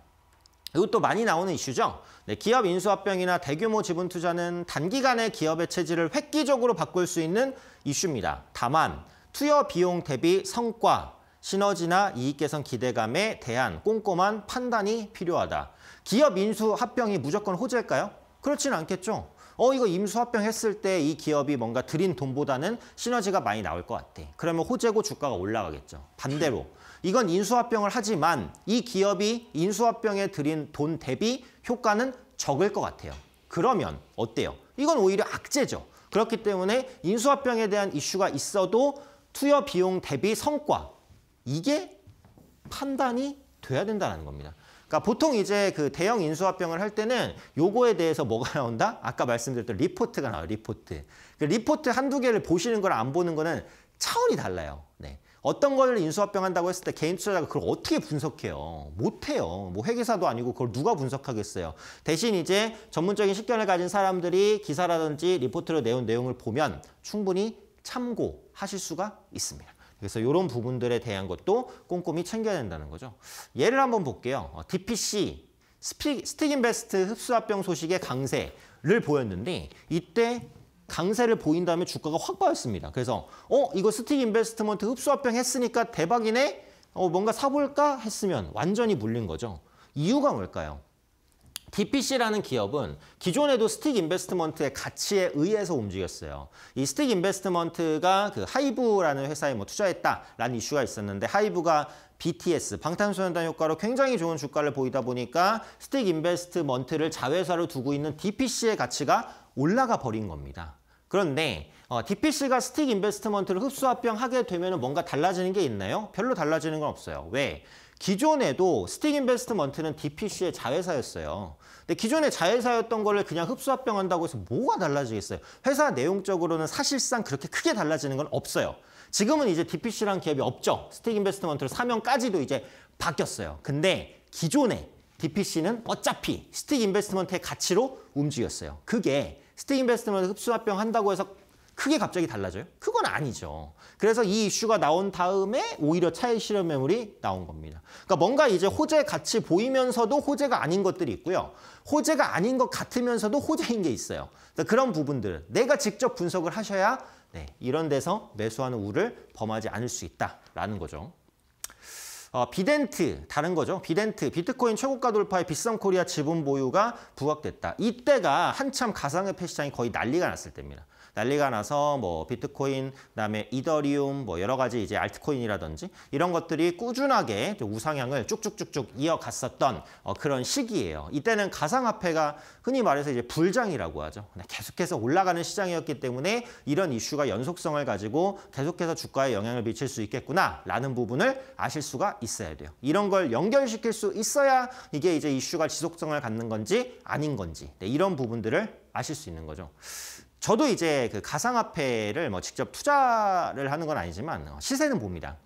이것도 많이 나오는 이슈죠. 네, 기업 인수합병이나 대규모 지분 투자는 단기간에 기업의 체질을 획기적으로 바꿀 수 있는 이슈입니다. 다만 투여 비용 대비 성과, 시너지나 이익 개선 기대감에 대한 꼼꼼한 판단이 필요하다. 기업 인수합병이 무조건 호재일까요? 그렇진 않겠죠. 어 이거 임수합병 했을 때 이 기업이 뭔가 들인 돈보다는 시너지가 많이 나올 것 같아. 그러면 호재고 주가가 올라가겠죠. 반대로 이건 인수합병을 하지만 이 기업이 인수합병에 들인 돈 대비 효과는 적을 것 같아요. 그러면 어때요? 이건 오히려 악재죠. 그렇기 때문에 인수합병에 대한 이슈가 있어도 투여 비용 대비 성과, 이게 판단이 돼야 된다는 겁니다. 그러니까 보통 이제 그 대형 인수합병을 할 때는 요거에 대해서 뭐가 나온다? 아까 말씀드렸던 리포트가 나와요. 리포트. 그 리포트 한두 개를 보시는 거랑 안 보는 거는 차원이 달라요. 네. 어떤 걸 인수합병한다고 했을 때 개인 투자자가 그걸 어떻게 분석해요? 못해요. 뭐 회계사도 아니고 그걸 누가 분석하겠어요. 대신 이제 전문적인 식견을 가진 사람들이 기사라든지 리포트로 내온 내용을 보면 충분히 참고하실 수가 있습니다. 그래서 이런 부분들에 대한 것도 꼼꼼히 챙겨야 된다는 거죠. 예를 한번 볼게요. 디피씨, 스틱인베스트 흡수합병 소식의 강세를 보였는데 이때 강세를 보인 다음에 주가가 확 빠졌습니다. 그래서 어 이거 스틱인베스트먼트 흡수합병 했으니까 대박이네? 어 뭔가 사볼까? 했으면 완전히 물린 거죠. 이유가 뭘까요? 디피씨라는 기업은 기존에도 스틱인베스트먼트의 가치에 의해서 움직였어요. 이 스틱인베스트먼트가 그 하이브라는 회사에 뭐 투자했다라는 이슈가 있었는데 하이브가 비티에스 방탄소년단 효과로 굉장히 좋은 주가를 보이다 보니까 스틱인베스트먼트를 자회사로 두고 있는 디피씨의 가치가 올라가 버린 겁니다. 그런데 어, 디피씨가 스틱인베스트먼트를 흡수합병하게 되면 뭔가 달라지는 게 있나요? 별로 달라지는 건 없어요. 왜? 기존에도 스틱인베스트먼트는 디피씨의 자회사였어요. 근데 기존의 자회사였던 거를 그냥 흡수합병한다고 해서 뭐가 달라지겠어요? 회사 내용적으로는 사실상 그렇게 크게 달라지는 건 없어요. 지금은 이제 디피씨라는 기업이 없죠. 스틱인베스트먼트를 사명까지도 이제 바뀌었어요. 근데 기존에 디피씨는 어차피 스틱인베스트먼트의 가치로 움직였어요. 그게 스틱인베스트먼트 흡수합병 한다고 해서 크게 갑자기 달라져요? 그건 아니죠. 그래서 이 이슈가 나온 다음에 오히려 차익 실현 매물이 나온 겁니다. 그러니까 뭔가 이제 호재 같이 보이면서도 호재가 아닌 것들이 있고요. 호재가 아닌 것 같으면서도 호재인 게 있어요. 그러니까 그런 부분들은 내가 직접 분석을 하셔야 네, 이런 데서 매수하는 우를 범하지 않을 수 있다라는 거죠. 어, 비덴트, 다른 거죠. 비덴트, 비트코인 최고가 돌파에 빗썸코리아 지분 보유가 부각됐다. 이때가 한참 가상화폐 시장이 거의 난리가 났을 때입니다. 난리가 나서 뭐 비트코인, 그다음에 이더리움, 뭐 여러 가지 이제 알트코인이라든지 이런 것들이 꾸준하게 우상향을 쭉쭉쭉쭉 이어갔었던 어, 그런 시기예요. 이때는 가상화폐가 흔히 말해서 이제 불장이라고 하죠. 계속해서 올라가는 시장이었기 때문에 이런 이슈가 연속성을 가지고 계속해서 주가에 영향을 미칠 수 있겠구나라는 부분을 아실 수가 있어야 돼요. 이런 걸 연결시킬 수 있어야 이게 이제 이슈가 지속성을 갖는 건지 아닌 건지 네, 이런 부분들을 아실 수 있는 거죠. 저도 이제 그 가상화폐를 뭐 직접 투자를 하는 건 아니지만 시세는 봅니다.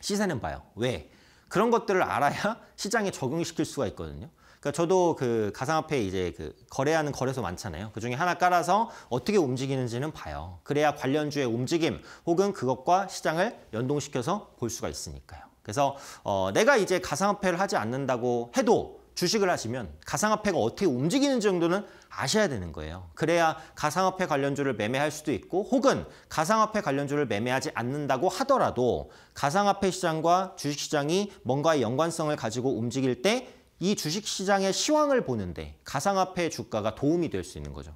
시세는 봐요. 왜? 그런 것들을 알아야 시장에 적용시킬 수가 있거든요. 그러니까 저도 그 가상화폐 이제 그 거래하는 거래소 많잖아요. 그 중에 하나 깔아서 어떻게 움직이는지는 봐요. 그래야 관련주의 움직임 혹은 그것과 시장을 연동시켜서 볼 수가 있으니까요. 그래서 어 내가 이제 가상화폐를 하지 않는다고 해도 주식을 하시면 가상화폐가 어떻게 움직이는 정도는 아셔야 되는 거예요. 그래야 가상화폐 관련주를 매매할 수도 있고 혹은 가상화폐 관련주를 매매하지 않는다고 하더라도 가상화폐 시장과 주식시장이 뭔가의 연관성을 가지고 움직일 때 이 주식시장의 시황을 보는데 가상화폐 주가가 도움이 될 수 있는 거죠.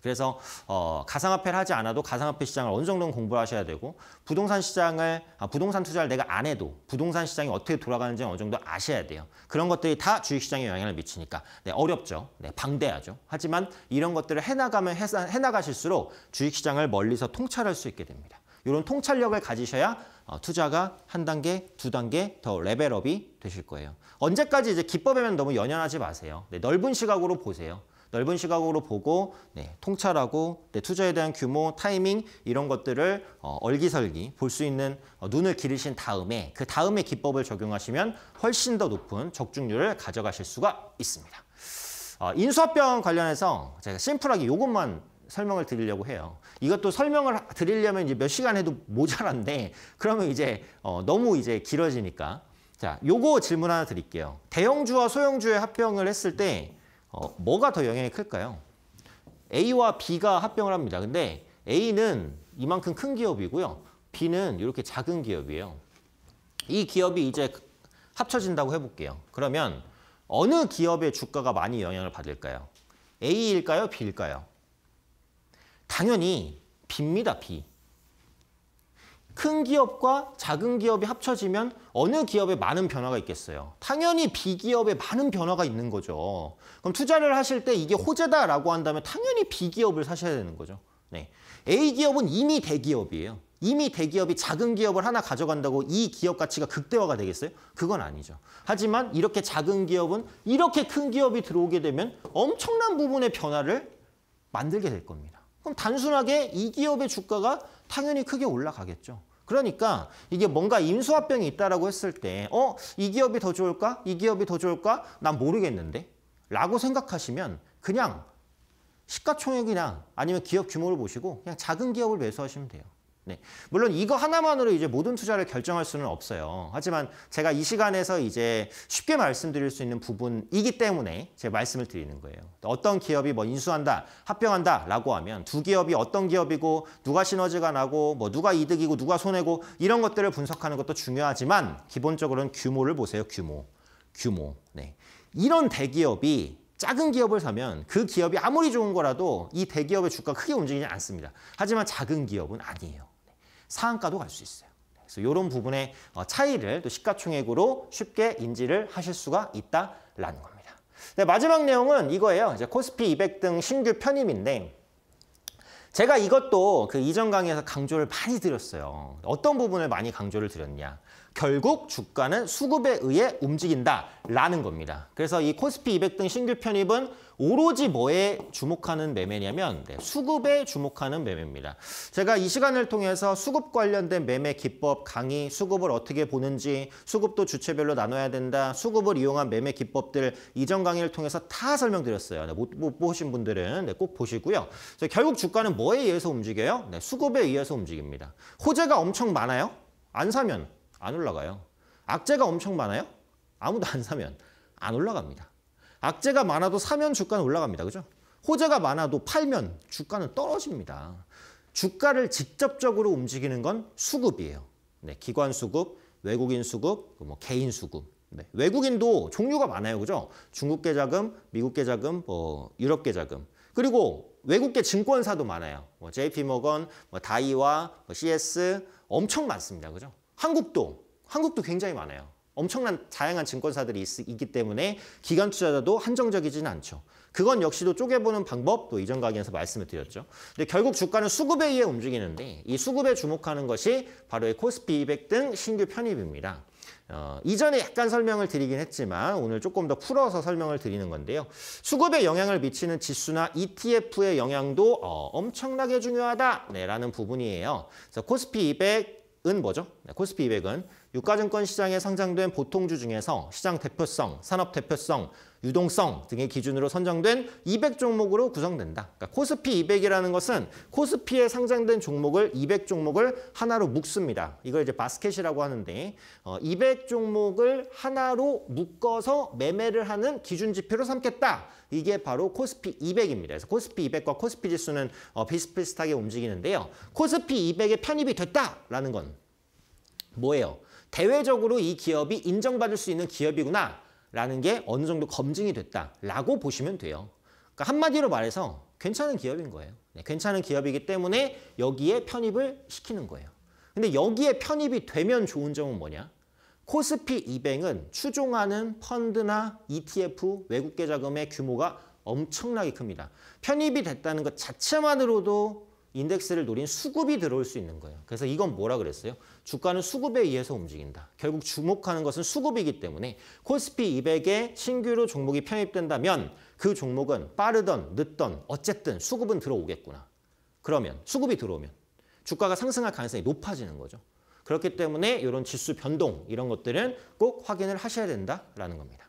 그래서 어, 가상화폐를 하지 않아도 가상화폐 시장을 어느 정도는 공부를 하셔야 되고 부동산 시장을 아, 부동산 투자를 내가 안 해도 부동산 시장이 어떻게 돌아가는지 어느 정도 아셔야 돼요. 그런 것들이 다 주식시장에 영향을 미치니까 네, 어렵죠. 네, 방대하죠. 하지만 이런 것들을 해나가면 해사, 해나가실수록 주식시장을 멀리서 통찰할 수 있게 됩니다. 이런 통찰력을 가지셔야 어, 투자가 한 단계, 두 단계 더 레벨업이 되실 거예요. 언제까지 이제 기법에만 너무 연연하지 마세요. 네, 넓은 시각으로 보세요. 넓은 시각으로 보고 네, 통찰하고 네, 투자에 대한 규모, 타이밍 이런 것들을 어, 얼기설기 볼 수 있는 어, 눈을 기르신 다음에 그 다음에 기법을 적용하시면 훨씬 더 높은 적중률을 가져가실 수가 있습니다. 어, 인수합병 관련해서 제가 심플하게 이것만 설명을 드리려고 해요. 이것도 설명을 드리려면 이제 몇 시간 해도 모자란데 그러면 이제 어, 너무 이제 길어지니까 자, 요거 질문 하나 드릴게요. 대형주와 소형주의 합병을 했을 때 어, 뭐가 더 영향이 클까요? A와 B가 합병을 합니다. 근데 A는 이만큼 큰 기업이고요. B는 이렇게 작은 기업이에요. 이 기업이 이제 합쳐진다고 해볼게요. 그러면 어느 기업의 주가가 많이 영향을 받을까요? A일까요? B일까요? 당연히 B입니다. B. 큰 기업과 작은 기업이 합쳐지면 어느 기업에 많은 변화가 있겠어요? 당연히 B기업에 많은 변화가 있는 거죠. 그럼 투자를 하실 때 이게 호재다라고 한다면 당연히 B기업을 사셔야 되는 거죠. 네. A기업은 이미 대기업이에요. 이미 대기업이 작은 기업을 하나 가져간다고 이 기업 가치가 극대화가 되겠어요? 그건 아니죠. 하지만 이렇게 작은 기업은 이렇게 큰 기업이 들어오게 되면 엄청난 부분의 변화를 만들게 될 겁니다. 그럼 단순하게 이 기업의 주가가 당연히 크게 올라가겠죠. 그러니까 이게 뭔가 임수합병이 있다라고 했을 때 어? 이 기업이 더 좋을까? 이 기업이 더 좋을까? 난 모르겠는데? 라고 생각하시면 그냥 시가총액이나 아니면 기업 규모를 보시고 그냥 작은 기업을 매수하시면 돼요. 네. 물론 이거 하나만으로 이제 모든 투자를 결정할 수는 없어요. 하지만 제가 이 시간에서 이제 쉽게 말씀드릴 수 있는 부분이기 때문에 제가 말씀을 드리는 거예요. 어떤 기업이 뭐 인수한다, 합병한다라고 하면 두 기업이 어떤 기업이고 누가 시너지가 나고 뭐 누가 이득이고 누가 손해고 이런 것들을 분석하는 것도 중요하지만 기본적으로는 규모를 보세요. 규모. 규모. 네. 이런 대기업이 작은 기업을 사면 그 기업이 아무리 좋은 거라도 이 대기업의 주가가 크게 움직이지 않습니다. 하지만 작은 기업은 아니에요. 상한가도 갈 수 있어요. 그래서 이런 부분의 차이를 또 시가총액으로 쉽게 인지를 하실 수가 있다라는 겁니다. 네, 마지막 내용은 이거예요. 이제 코스피 이백 등 신규 편입인데 제가 이것도 그 이전 강의에서 강조를 많이 드렸어요. 어떤 부분을 많이 강조를 드렸냐. 결국 주가는 수급에 의해 움직인다라는 겁니다. 그래서 이 코스피 이백 등 신규 편입은 오로지 뭐에 주목하는 매매냐면 네, 수급에 주목하는 매매입니다. 제가 이 시간을 통해서 수급 관련된 매매 기법 강의, 수급을 어떻게 보는지, 수급도 주체별로 나눠야 된다, 수급을 이용한 매매 기법들 이전 강의를 통해서 다 설명드렸어요. 네, 못, 못 보신 분들은 네, 꼭 보시고요. 그래서 결국 주가는 뭐에 의해서 움직여요? 네, 수급에 의해서 움직입니다. 호재가 엄청 많아요? 안 사면 안 올라가요. 악재가 엄청 많아요? 아무도 안 사면 안 올라갑니다. 악재가 많아도 사면 주가는 올라갑니다. 그죠? 호재가 많아도 팔면 주가는 떨어집니다. 주가를 직접적으로 움직이는 건 수급이에요. 네, 기관 수급, 외국인 수급, 뭐 개인 수급. 네, 외국인도 종류가 많아요. 그죠? 중국계 자금, 미국계 자금, 뭐 유럽계 자금. 그리고 외국계 증권사도 많아요. 뭐 제이피 Morgan, 뭐 다이와, 뭐 씨에스 엄청 많습니다. 그죠? 한국도, 한국도 굉장히 많아요. 엄청난 다양한 증권사들이 있, 있기 때문에 기관 투자자도 한정적이지는 않죠. 그건 역시도 쪼개보는 방법도 이전 강의에서 말씀을 드렸죠. 근데 결국 주가는 수급에 의해 움직이는데 이 수급에 주목하는 것이 바로 이 코스피 이백 등 신규 편입입니다. 어, 이전에 약간 설명을 드리긴 했지만 오늘 조금 더 풀어서 설명을 드리는 건데요. 수급에 영향을 미치는 지수나 이티에프의 영향도 어, 엄청나게 중요하다라는 부분이에요. 그래서 코스피 이백 은 뭐죠? 코스피 이백은 유가증권 시장에 상장된 보통주 중에서 시장 대표성, 산업 대표성, 유동성 등의 기준으로 선정된 이백 종목으로 구성된다. 그러니까 코스피 이백이라는 것은 코스피에 상장된 종목을 이백 종목을 하나로 묶습니다. 이걸 이제 바스켓이라고 하는데 이백 종목을 하나로 묶어서 매매를 하는 기준 지표로 삼겠다. 이게 바로 코스피 이백입니다. 그래서 코스피 이백과 코스피 지수는 비슷비슷하게 움직이는데요. 코스피 이백에 편입이 됐다라는 건 뭐예요? 대외적으로 이 기업이 인정받을 수 있는 기업이구나. 라는 게 어느 정도 검증이 됐다라고 보시면 돼요. 그러니까 한마디로 말해서 괜찮은 기업인 거예요. 네, 괜찮은 기업이기 때문에 여기에 편입을 시키는 거예요. 근데 여기에 편입이 되면 좋은 점은 뭐냐? 코스피 이백은 추종하는 펀드나 이티에프 외국계 자금의 규모가 엄청나게 큽니다. 편입이 됐다는 것 자체만으로도 인덱스를 노린 수급이 들어올 수 있는 거예요. 그래서 이건 뭐라 그랬어요? 주가는 수급에 의해서 움직인다. 결국 주목하는 것은 수급이기 때문에 코스피 이백에 신규로 종목이 편입된다면 그 종목은 빠르던 늦던 어쨌든 수급은 들어오겠구나. 그러면 수급이 들어오면 주가가 상승할 가능성이 높아지는 거죠. 그렇기 때문에 이런 지수 변동 이런 것들은 꼭 확인을 하셔야 된다라는 겁니다.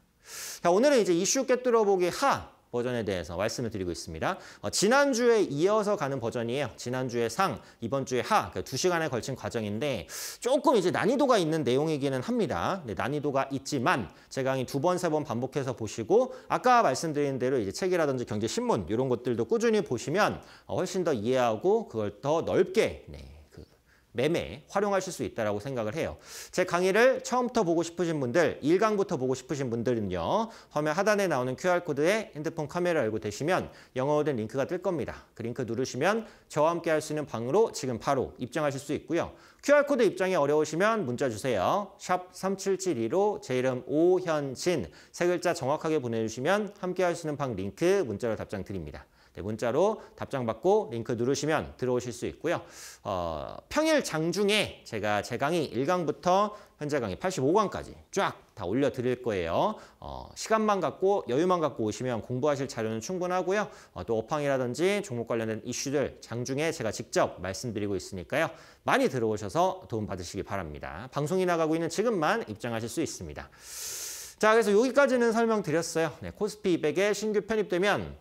자, 오늘은 이제 이슈 꿰뚫어보기 하 버전에 대해서 말씀을 드리고 있습니다. 어, 지난주에 이어서 가는 버전이에요. 지난주에 상, 이번주에 하, 그러니까 두 시간에 걸친 과정인데 조금 이제 난이도가 있는 내용이기는 합니다. 네, 난이도가 있지만 제 강의 두 번, 세 번 반복해서 보시고 아까 말씀드린 대로 이제 책이라든지 경제신문 이런 것들도 꾸준히 보시면 훨씬 더 이해하고 그걸 더 넓게 네, 그 매매에 활용하실 수 있다고 생각을 해요. 제 강의를 처음부터 보고 싶으신 분들, 일 강부터 보고 싶으신 분들은요. 화면 하단에 나오는 큐알코드에 핸드폰 카메라 열고 되시면 영어로 된 링크가 뜰 겁니다. 그 링크 누르시면 저와 함께 할 수 있는 방으로 지금 바로 입장하실 수 있고요. 큐알코드 입장이 어려우시면 문자 주세요. 샵 삼칠칠이로 제 이름 오현진 세 글자 정확하게 보내주시면 함께 할 수 있는 방 링크 문자로 답장 드립니다. 네, 문자로 답장 받고 링크 누르시면 들어오실 수 있고요. 어, 평일 장중에 제가 제 강의 일 강부터 현재 강의 팔십오 강까지 쫙 다 올려드릴 거예요. 어, 시간만 갖고 여유만 갖고 오시면 공부하실 자료는 충분하고요. 어, 또 업황이라든지 종목 관련된 이슈들 장중에 제가 직접 말씀드리고 있으니까요. 많이 들어오셔서 도움받으시기 바랍니다. 방송이 나가고 있는 지금만 입장하실 수 있습니다. 자, 그래서 여기까지는 설명드렸어요. 네, 코스피 이백에 신규 편입되면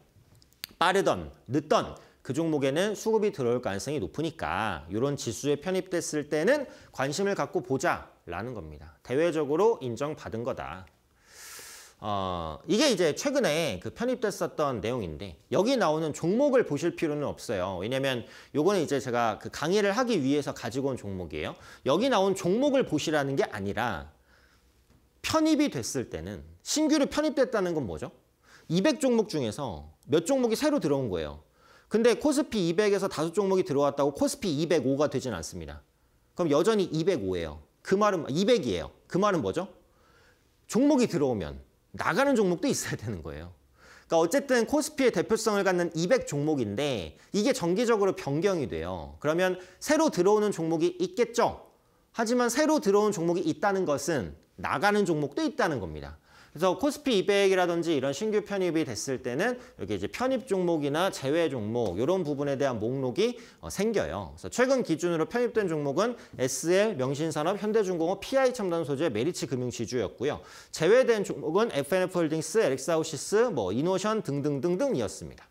빠르던 늦던 그 종목에는 수급이 들어올 가능성이 높으니까 이런 지수에 편입됐을 때는 관심을 갖고 보자라는 겁니다. 대외적으로 인정받은 거다. 어, 이게 이제 최근에 그 편입됐었던 내용인데 여기 나오는 종목을 보실 필요는 없어요. 왜냐면 요거는 이제 제가 그 강의를 하기 위해서 가지고 온 종목이에요. 여기 나온 종목을 보시라는 게 아니라 편입이 됐을 때는 신규로 편입됐다는 건 뭐죠? 이백 종목 중에서 몇 종목이 새로 들어온 거예요. 근데 코스피 이백에서 다섯 종목이 들어왔다고 코스피 이백오가 되진 않습니다. 그럼 여전히 이백오예요. 그 말은 이백이에요. 그 말은 뭐죠? 종목이 들어오면 나가는 종목도 있어야 되는 거예요. 그러니까 어쨌든 코스피의 대표성을 갖는 이백 종목인데 이게 정기적으로 변경이 돼요. 그러면 새로 들어오는 종목이 있겠죠. 하지만 새로 들어온 종목이 있다는 것은 나가는 종목도 있다는 겁니다. 그래서 코스피 이백이라든지 이런 신규 편입이 됐을 때는 여기 이제 편입 종목이나 제외 종목 이런 부분에 대한 목록이 어, 생겨요. 그래서 최근 기준으로 편입된 종목은 에스엘, 명신산업, 현대중공업, 피아이 첨단소재, 메리츠 금융지주였고요. 제외된 종목은 에프엔에프홀딩스, 엘엑스하우시스, 뭐 이노션 등등등등이었습니다.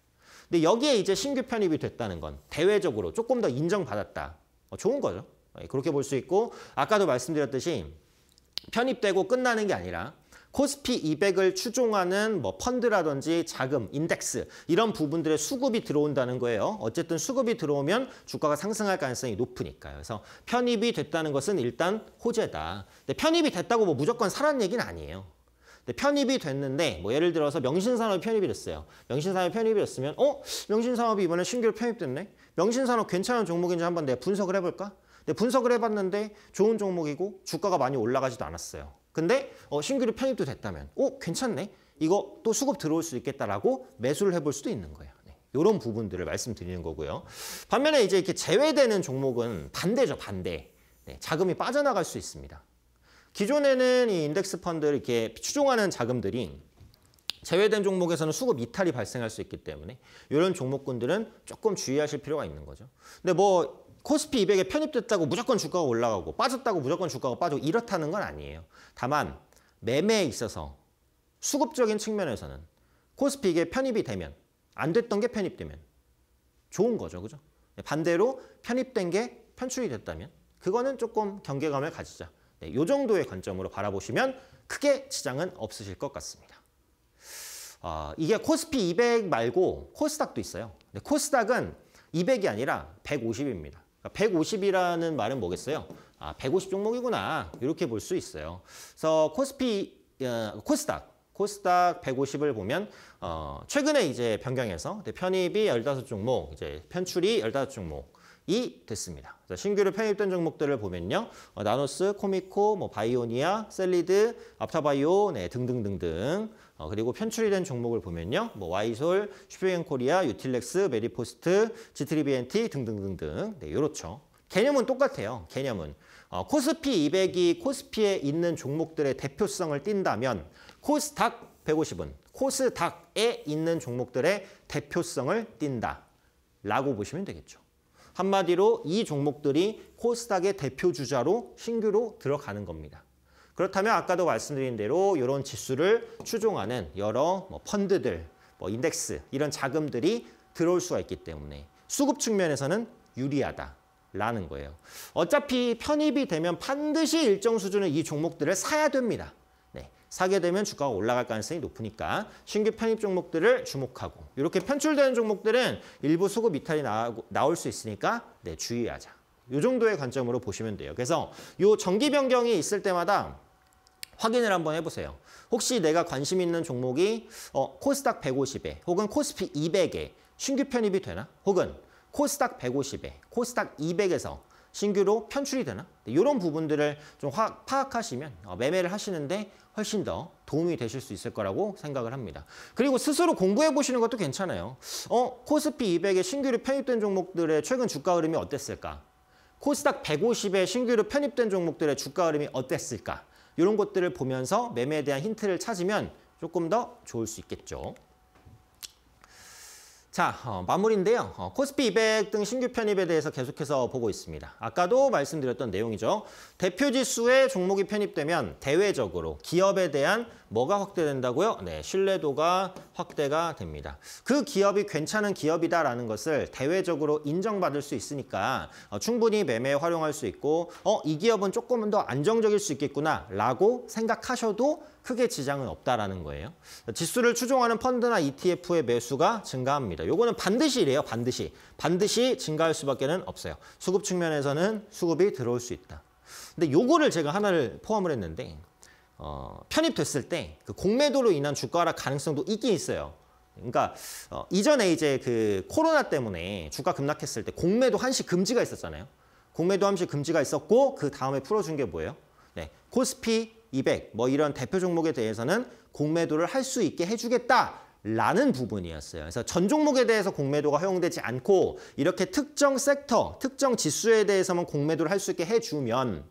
근데 여기에 이제 신규 편입이 됐다는 건 대외적으로 조금 더 인정받았다. 어, 좋은 거죠. 그렇게 볼 수 있고 아까도 말씀드렸듯이 편입되고 끝나는 게 아니라 코스피 이백을 추종하는 뭐 펀드라든지 자금, 인덱스 이런 부분들의 수급이 들어온다는 거예요. 어쨌든 수급이 들어오면 주가가 상승할 가능성이 높으니까요. 그래서 편입이 됐다는 것은 일단 호재다. 근데 편입이 됐다고 뭐 무조건 사라는 얘기는 아니에요. 근데 편입이 됐는데 뭐 예를 들어서 명신산업이 편입이 됐어요. 명신산업이 편입이 됐으면 어? 명신산업이 이번에 신규로 편입됐네? 명신산업 괜찮은 종목인지 한번 내가 분석을 해볼까? 근데 분석을 해봤는데 좋은 종목이고 주가가 많이 올라가지도 않았어요. 근데 어, 신규로 편입도 됐다면 오 괜찮네. 이거 또 수급 들어올 수 있겠다라고 매수를 해볼 수도 있는 거예요. 네. 이런 부분들을 말씀드리는 거고요. 반면에 이제 이렇게 제외되는 종목은 반대죠. 반대. 네, 자금이 빠져나갈 수 있습니다. 기존에는 이 인덱스 펀드를 이렇게 추종하는 자금들이 제외된 종목에서는 수급 이탈이 발생할 수 있기 때문에 이런 종목군들은 조금 주의하실 필요가 있는 거죠. 근데 뭐 코스피 이백에 편입됐다고 무조건 주가가 올라가고 빠졌다고 무조건 주가가 빠지고 이렇다는 건 아니에요. 다만 매매에 있어서 수급적인 측면에서는 코스피 이백에 편입이 되면 안 됐던 게 편입되면 좋은 거죠. 그죠? 반대로 편입된 게 편출이 됐다면 그거는 조금 경계감을 가지자. 네, 이 정도의 관점으로 바라보시면 크게 지장은 없으실 것 같습니다. 어, 이게 코스피 이백 말고 코스닥도 있어요. 네, 코스닥은 이백이 아니라 백오십입니다. 백오십이라는 말은 뭐겠어요? 아, 백오십 종목이구나. 이렇게 볼 수 있어요. 그래서 코스피, 어, 코스닥, 코스닥 백오십을 보면, 어, 최근에 이제 변경해서 편입이 십오 종목, 이제 편출이 십오 종목이 됐습니다. 그래서 신규로 편입된 종목들을 보면요. 어, 나노스, 코미코, 뭐 바이오니아, 셀리드, 아프타바이오, 네, 등등등등. 어, 그리고 편출이 된 종목을 보면요. 뭐 와이솔, 슈퍼앤코리아, 유틸렉스, 메리포스트, 지트리비엔티 등등등등. 네, 요렇죠. 개념은 똑같아요. 개념은. 어, 코스피 이백이 코스피에 있는 종목들의 대표성을 띈다면 코스닥 백오십은 코스닥에 있는 종목들의 대표성을 띈다라고 보시면 되겠죠. 한마디로 이 종목들이 코스닥의 대표 주자로 신규로 들어가는 겁니다. 그렇다면 아까도 말씀드린 대로 이런 지수를 추종하는 여러 뭐 펀드들, 뭐 인덱스 이런 자금들이 들어올 수가 있기 때문에 수급 측면에서는 유리하다라는 거예요. 어차피 편입이 되면 반드시 일정 수준의 이 종목들을 사야 됩니다. 네, 사게 되면 주가가 올라갈 가능성이 높으니까 신규 편입 종목들을 주목하고 이렇게 편출되는 종목들은 일부 수급 이탈이 나올 수 있으니까 네, 주의하자. 이 정도의 관점으로 보시면 돼요. 그래서 이 정기 변경이 있을 때마다 확인을 한번 해보세요. 혹시 내가 관심 있는 종목이 어, 코스닥 백오십에 혹은 코스피 이백에 신규 편입이 되나? 혹은 코스닥 백오십에 코스닥 이백에서 신규로 편출이 되나? 이런 부분들을 좀 화, 파악하시면 매매를 하시는데 훨씬 더 도움이 되실 수 있을 거라고 생각을 합니다. 그리고 스스로 공부해 보시는 것도 괜찮아요. 어, 코스피 이백에 신규로 편입된 종목들의 최근 주가 흐름이 어땠을까? 코스닥 백오십에 신규로 편입된 종목들의 주가 흐름이 어땠을까? 이런 것들을 보면서 매매에 대한 힌트를 찾으면 조금 더 좋을 수 있겠죠. 자, 어, 마무리인데요. 어, 코스피 이백 등 신규 편입에 대해서 계속해서 보고 있습니다. 아까도 말씀드렸던 내용이죠. 대표지수의 종목이 편입되면 대외적으로 기업에 대한 뭐가 확대된다고요? 네, 신뢰도가 확대가 됩니다. 그 기업이 괜찮은 기업이다라는 것을 대외적으로 인정받을 수 있으니까 어, 충분히 매매에 활용할 수 있고 어, 이 기업은 조금은 더 안정적일 수 있겠구나라고 생각하셔도 크게 지장은 없다라는 거예요. 지수를 추종하는 펀드나 이티에프의 매수가 증가합니다. 요거는 반드시 이래요. 반드시. 반드시 증가할 수밖에 없어요. 수급 측면에서는 수급이 들어올 수 있다. 근데 요거를 제가 하나를 포함을 했는데 어, 편입됐을 때 그 공매도로 인한 주가 하락 가능성도 있긴 있어요. 그러니까 어, 이전에 이제 그 코로나 때문에 주가 급락했을 때 공매도 한시 금지가 있었잖아요. 공매도 한시 금지가 있었고 그 다음에 풀어준 게 뭐예요? 네, 코스피 이백 뭐 이런 대표 종목에 대해서는 공매도를 할 수 있게 해주겠다라는 부분이었어요. 그래서 전 종목에 대해서 공매도가 허용되지 않고 이렇게 특정 섹터, 특정 지수에 대해서만 공매도를 할 수 있게 해주면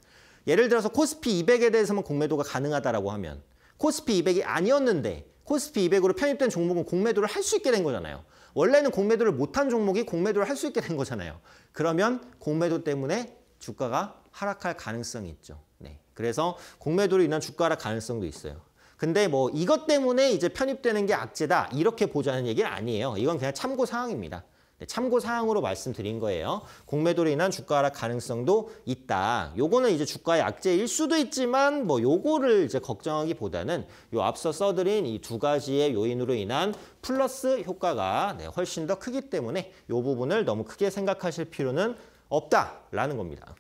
예를 들어서 코스피 이백에 대해서만 공매도가 가능하다라고 하면 코스피 이백이 아니었는데 코스피 이백으로 편입된 종목은 공매도를 할 수 있게 된 거잖아요. 원래는 공매도를 못한 종목이 공매도를 할 수 있게 된 거잖아요. 그러면 공매도 때문에 주가가 하락할 가능성이 있죠. 네. 그래서 공매도로 인한 주가 하락 가능성도 있어요. 근데 뭐 이것 때문에 이제 편입되는 게 악재다 이렇게 보자는 얘기는 아니에요. 이건 그냥 참고 사항입니다. 네, 참고 사항으로 말씀드린 거예요. 공매도로 인한 주가 하락 가능성도 있다. 요거는 이제 주가의 악재일 수도 있지만 뭐 요거를 이제 걱정하기보다는 요 앞서 써드린 이 두 가지의 요인으로 인한 플러스 효과가 네, 훨씬 더 크기 때문에 요 부분을 너무 크게 생각하실 필요는 없다라는 겁니다.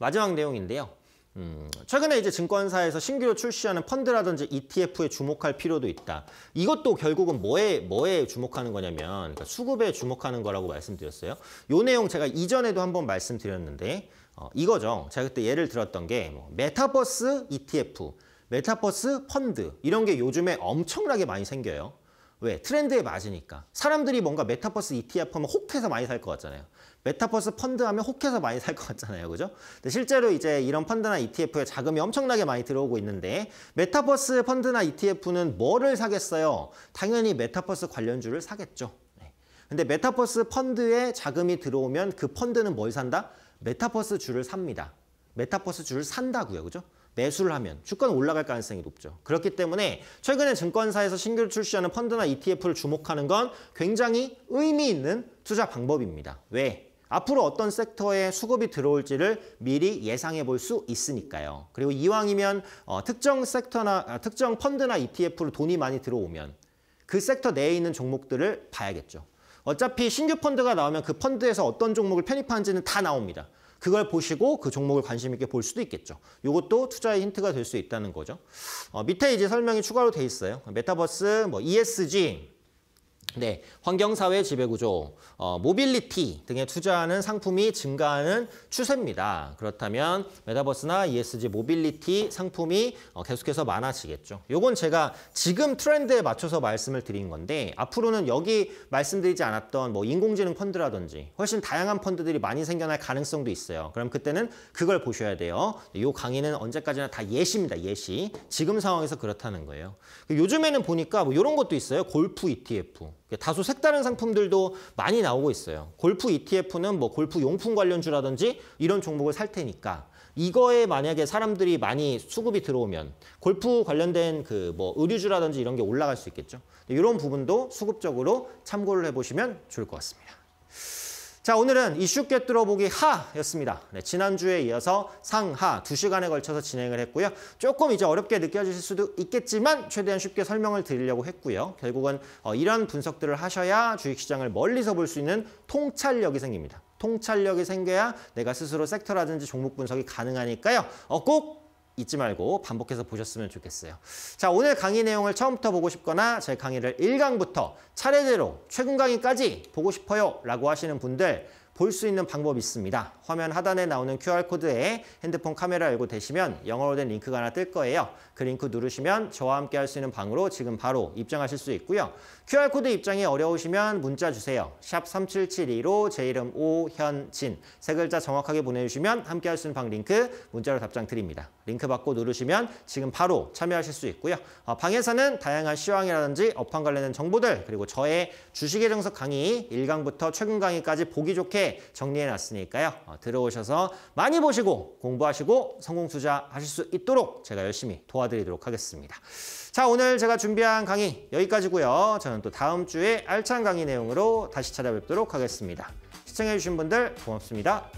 마지막 내용인데요. 음, 최근에 이제 증권사에서 신규로 출시하는 펀드라든지 이티에프에 주목할 필요도 있다. 이것도 결국은 뭐에, 뭐에 주목하는 거냐면 그러니까 수급에 주목하는 거라고 말씀드렸어요. 요 내용 제가 이전에도 한번 말씀드렸는데 어, 이거죠. 제가 그때 예를 들었던 게 뭐, 메타버스 이티에프, 메타버스 펀드 이런 게 요즘에 엄청나게 많이 생겨요. 왜? 트렌드에 맞으니까. 사람들이 뭔가 메타버스 이티에프 하면 혹해서 많이 살 것 같잖아요. 메타버스 펀드 하면 혹해서 많이 살 것 같잖아요. 그죠? 근데 실제로 이제 이런 펀드나 이티에프에 자금이 엄청나게 많이 들어오고 있는데 메타버스 펀드나 이티에프는 뭐를 사겠어요? 당연히 메타버스 관련주를 사겠죠. 네. 근데 메타버스 펀드에 자금이 들어오면 그 펀드는 뭘 산다? 메타버스 주를 삽니다. 메타버스 주를 산다고요. 그죠? 매수를 하면 주가는 올라갈 가능성이 높죠. 그렇기 때문에 최근에 증권사에서 신규로 출시하는 펀드나 이티에프를 주목하는 건 굉장히 의미 있는 투자 방법입니다. 왜? 앞으로 어떤 섹터에 수급이 들어올지를 미리 예상해 볼 수 있으니까요. 그리고 이왕이면 어, 특정 섹터나 아, 특정 펀드나 이티에프로 돈이 많이 들어오면 그 섹터 내에 있는 종목들을 봐야겠죠. 어차피 신규 펀드가 나오면 그 펀드에서 어떤 종목을 편입하는지는 다 나옵니다. 그걸 보시고 그 종목을 관심 있게 볼 수도 있겠죠. 이것도 투자의 힌트가 될 수 있다는 거죠. 어, 밑에 이제 설명이 추가로 돼 있어요. 메타버스, 뭐 이에스지, 네, 환경사회 지배구조, 어, 모빌리티 등에 투자하는 상품이 증가하는 추세입니다. 그렇다면 메타버스나 이에스지, 모빌리티 상품이 어, 계속해서 많아지겠죠. 요건 제가 지금 트렌드에 맞춰서 말씀을 드린 건데 앞으로는 여기 말씀드리지 않았던 뭐 인공지능 펀드라든지 훨씬 다양한 펀드들이 많이 생겨날 가능성도 있어요. 그럼 그때는 그걸 보셔야 돼요. 요 강의는 언제까지나 다 예시입니다. 예시. 지금 상황에서 그렇다는 거예요. 요즘에는 보니까 뭐 요런 것도 있어요. 골프 이티에프. 다소 색다른 상품들도 많이 나오고 있어요. 골프 이티에프는 뭐 골프 용품 관련주라든지 이런 종목을 살 테니까 이거에 만약에 사람들이 많이 수급이 들어오면 골프 관련된 그 뭐 의류주라든지 이런 게 올라갈 수 있겠죠. 이런 부분도 수급적으로 참고를 해보시면 좋을 것 같습니다. 자, 오늘은 이슈 꿰뚫어보기 하였습니다. 네, 지난주에 이어서 상하 두 시간에 걸쳐서 진행을 했고요. 조금 이제 어렵게 느껴지실 수도 있겠지만 최대한 쉽게 설명을 드리려고 했고요. 결국은 어, 이런 분석들을 하셔야 주식시장을 멀리서 볼 수 있는 통찰력이 생깁니다. 통찰력이 생겨야 내가 스스로 섹터라든지 종목 분석이 가능하니까요. 어, 꼭 잊지 말고 반복해서 보셨으면 좋겠어요. 자, 오늘 강의 내용을 처음부터 보고 싶거나 제 강의를 일 강부터 차례대로 최근 강의까지 보고 싶어요 라고 하시는 분들 볼 수 있는 방법이 있습니다. 화면 하단에 나오는 큐알코드에 핸드폰 카메라 열고 대시면 영어로 된 링크가 하나 뜰 거예요. 그 링크 누르시면 저와 함께 할 수 있는 방으로 지금 바로 입장하실 수 있고요. 큐알코드 입장이 어려우시면 문자 주세요. 샵 삼칠칠이로 제 이름 오현진 세 글자 정확하게 보내주시면 함께 할 수 있는 방 링크 문자로 답장 드립니다. 링크 받고 누르시면 지금 바로 참여하실 수 있고요. 방에서는 다양한 시황이라든지 업황 관련된 정보들 그리고 저의 주식의 정석 강의 일 강부터 최근 강의까지 보기 좋게 정리해놨으니까요. 어, 들어오셔서 많이 보시고 공부하시고 성공 투자하실 수 있도록 제가 열심히 도와드리도록 하겠습니다. 자, 오늘 제가 준비한 강의 여기까지고요. 저는 또 다음 주에 알찬 강의 내용으로 다시 찾아뵙도록 하겠습니다. 시청해주신 분들 고맙습니다.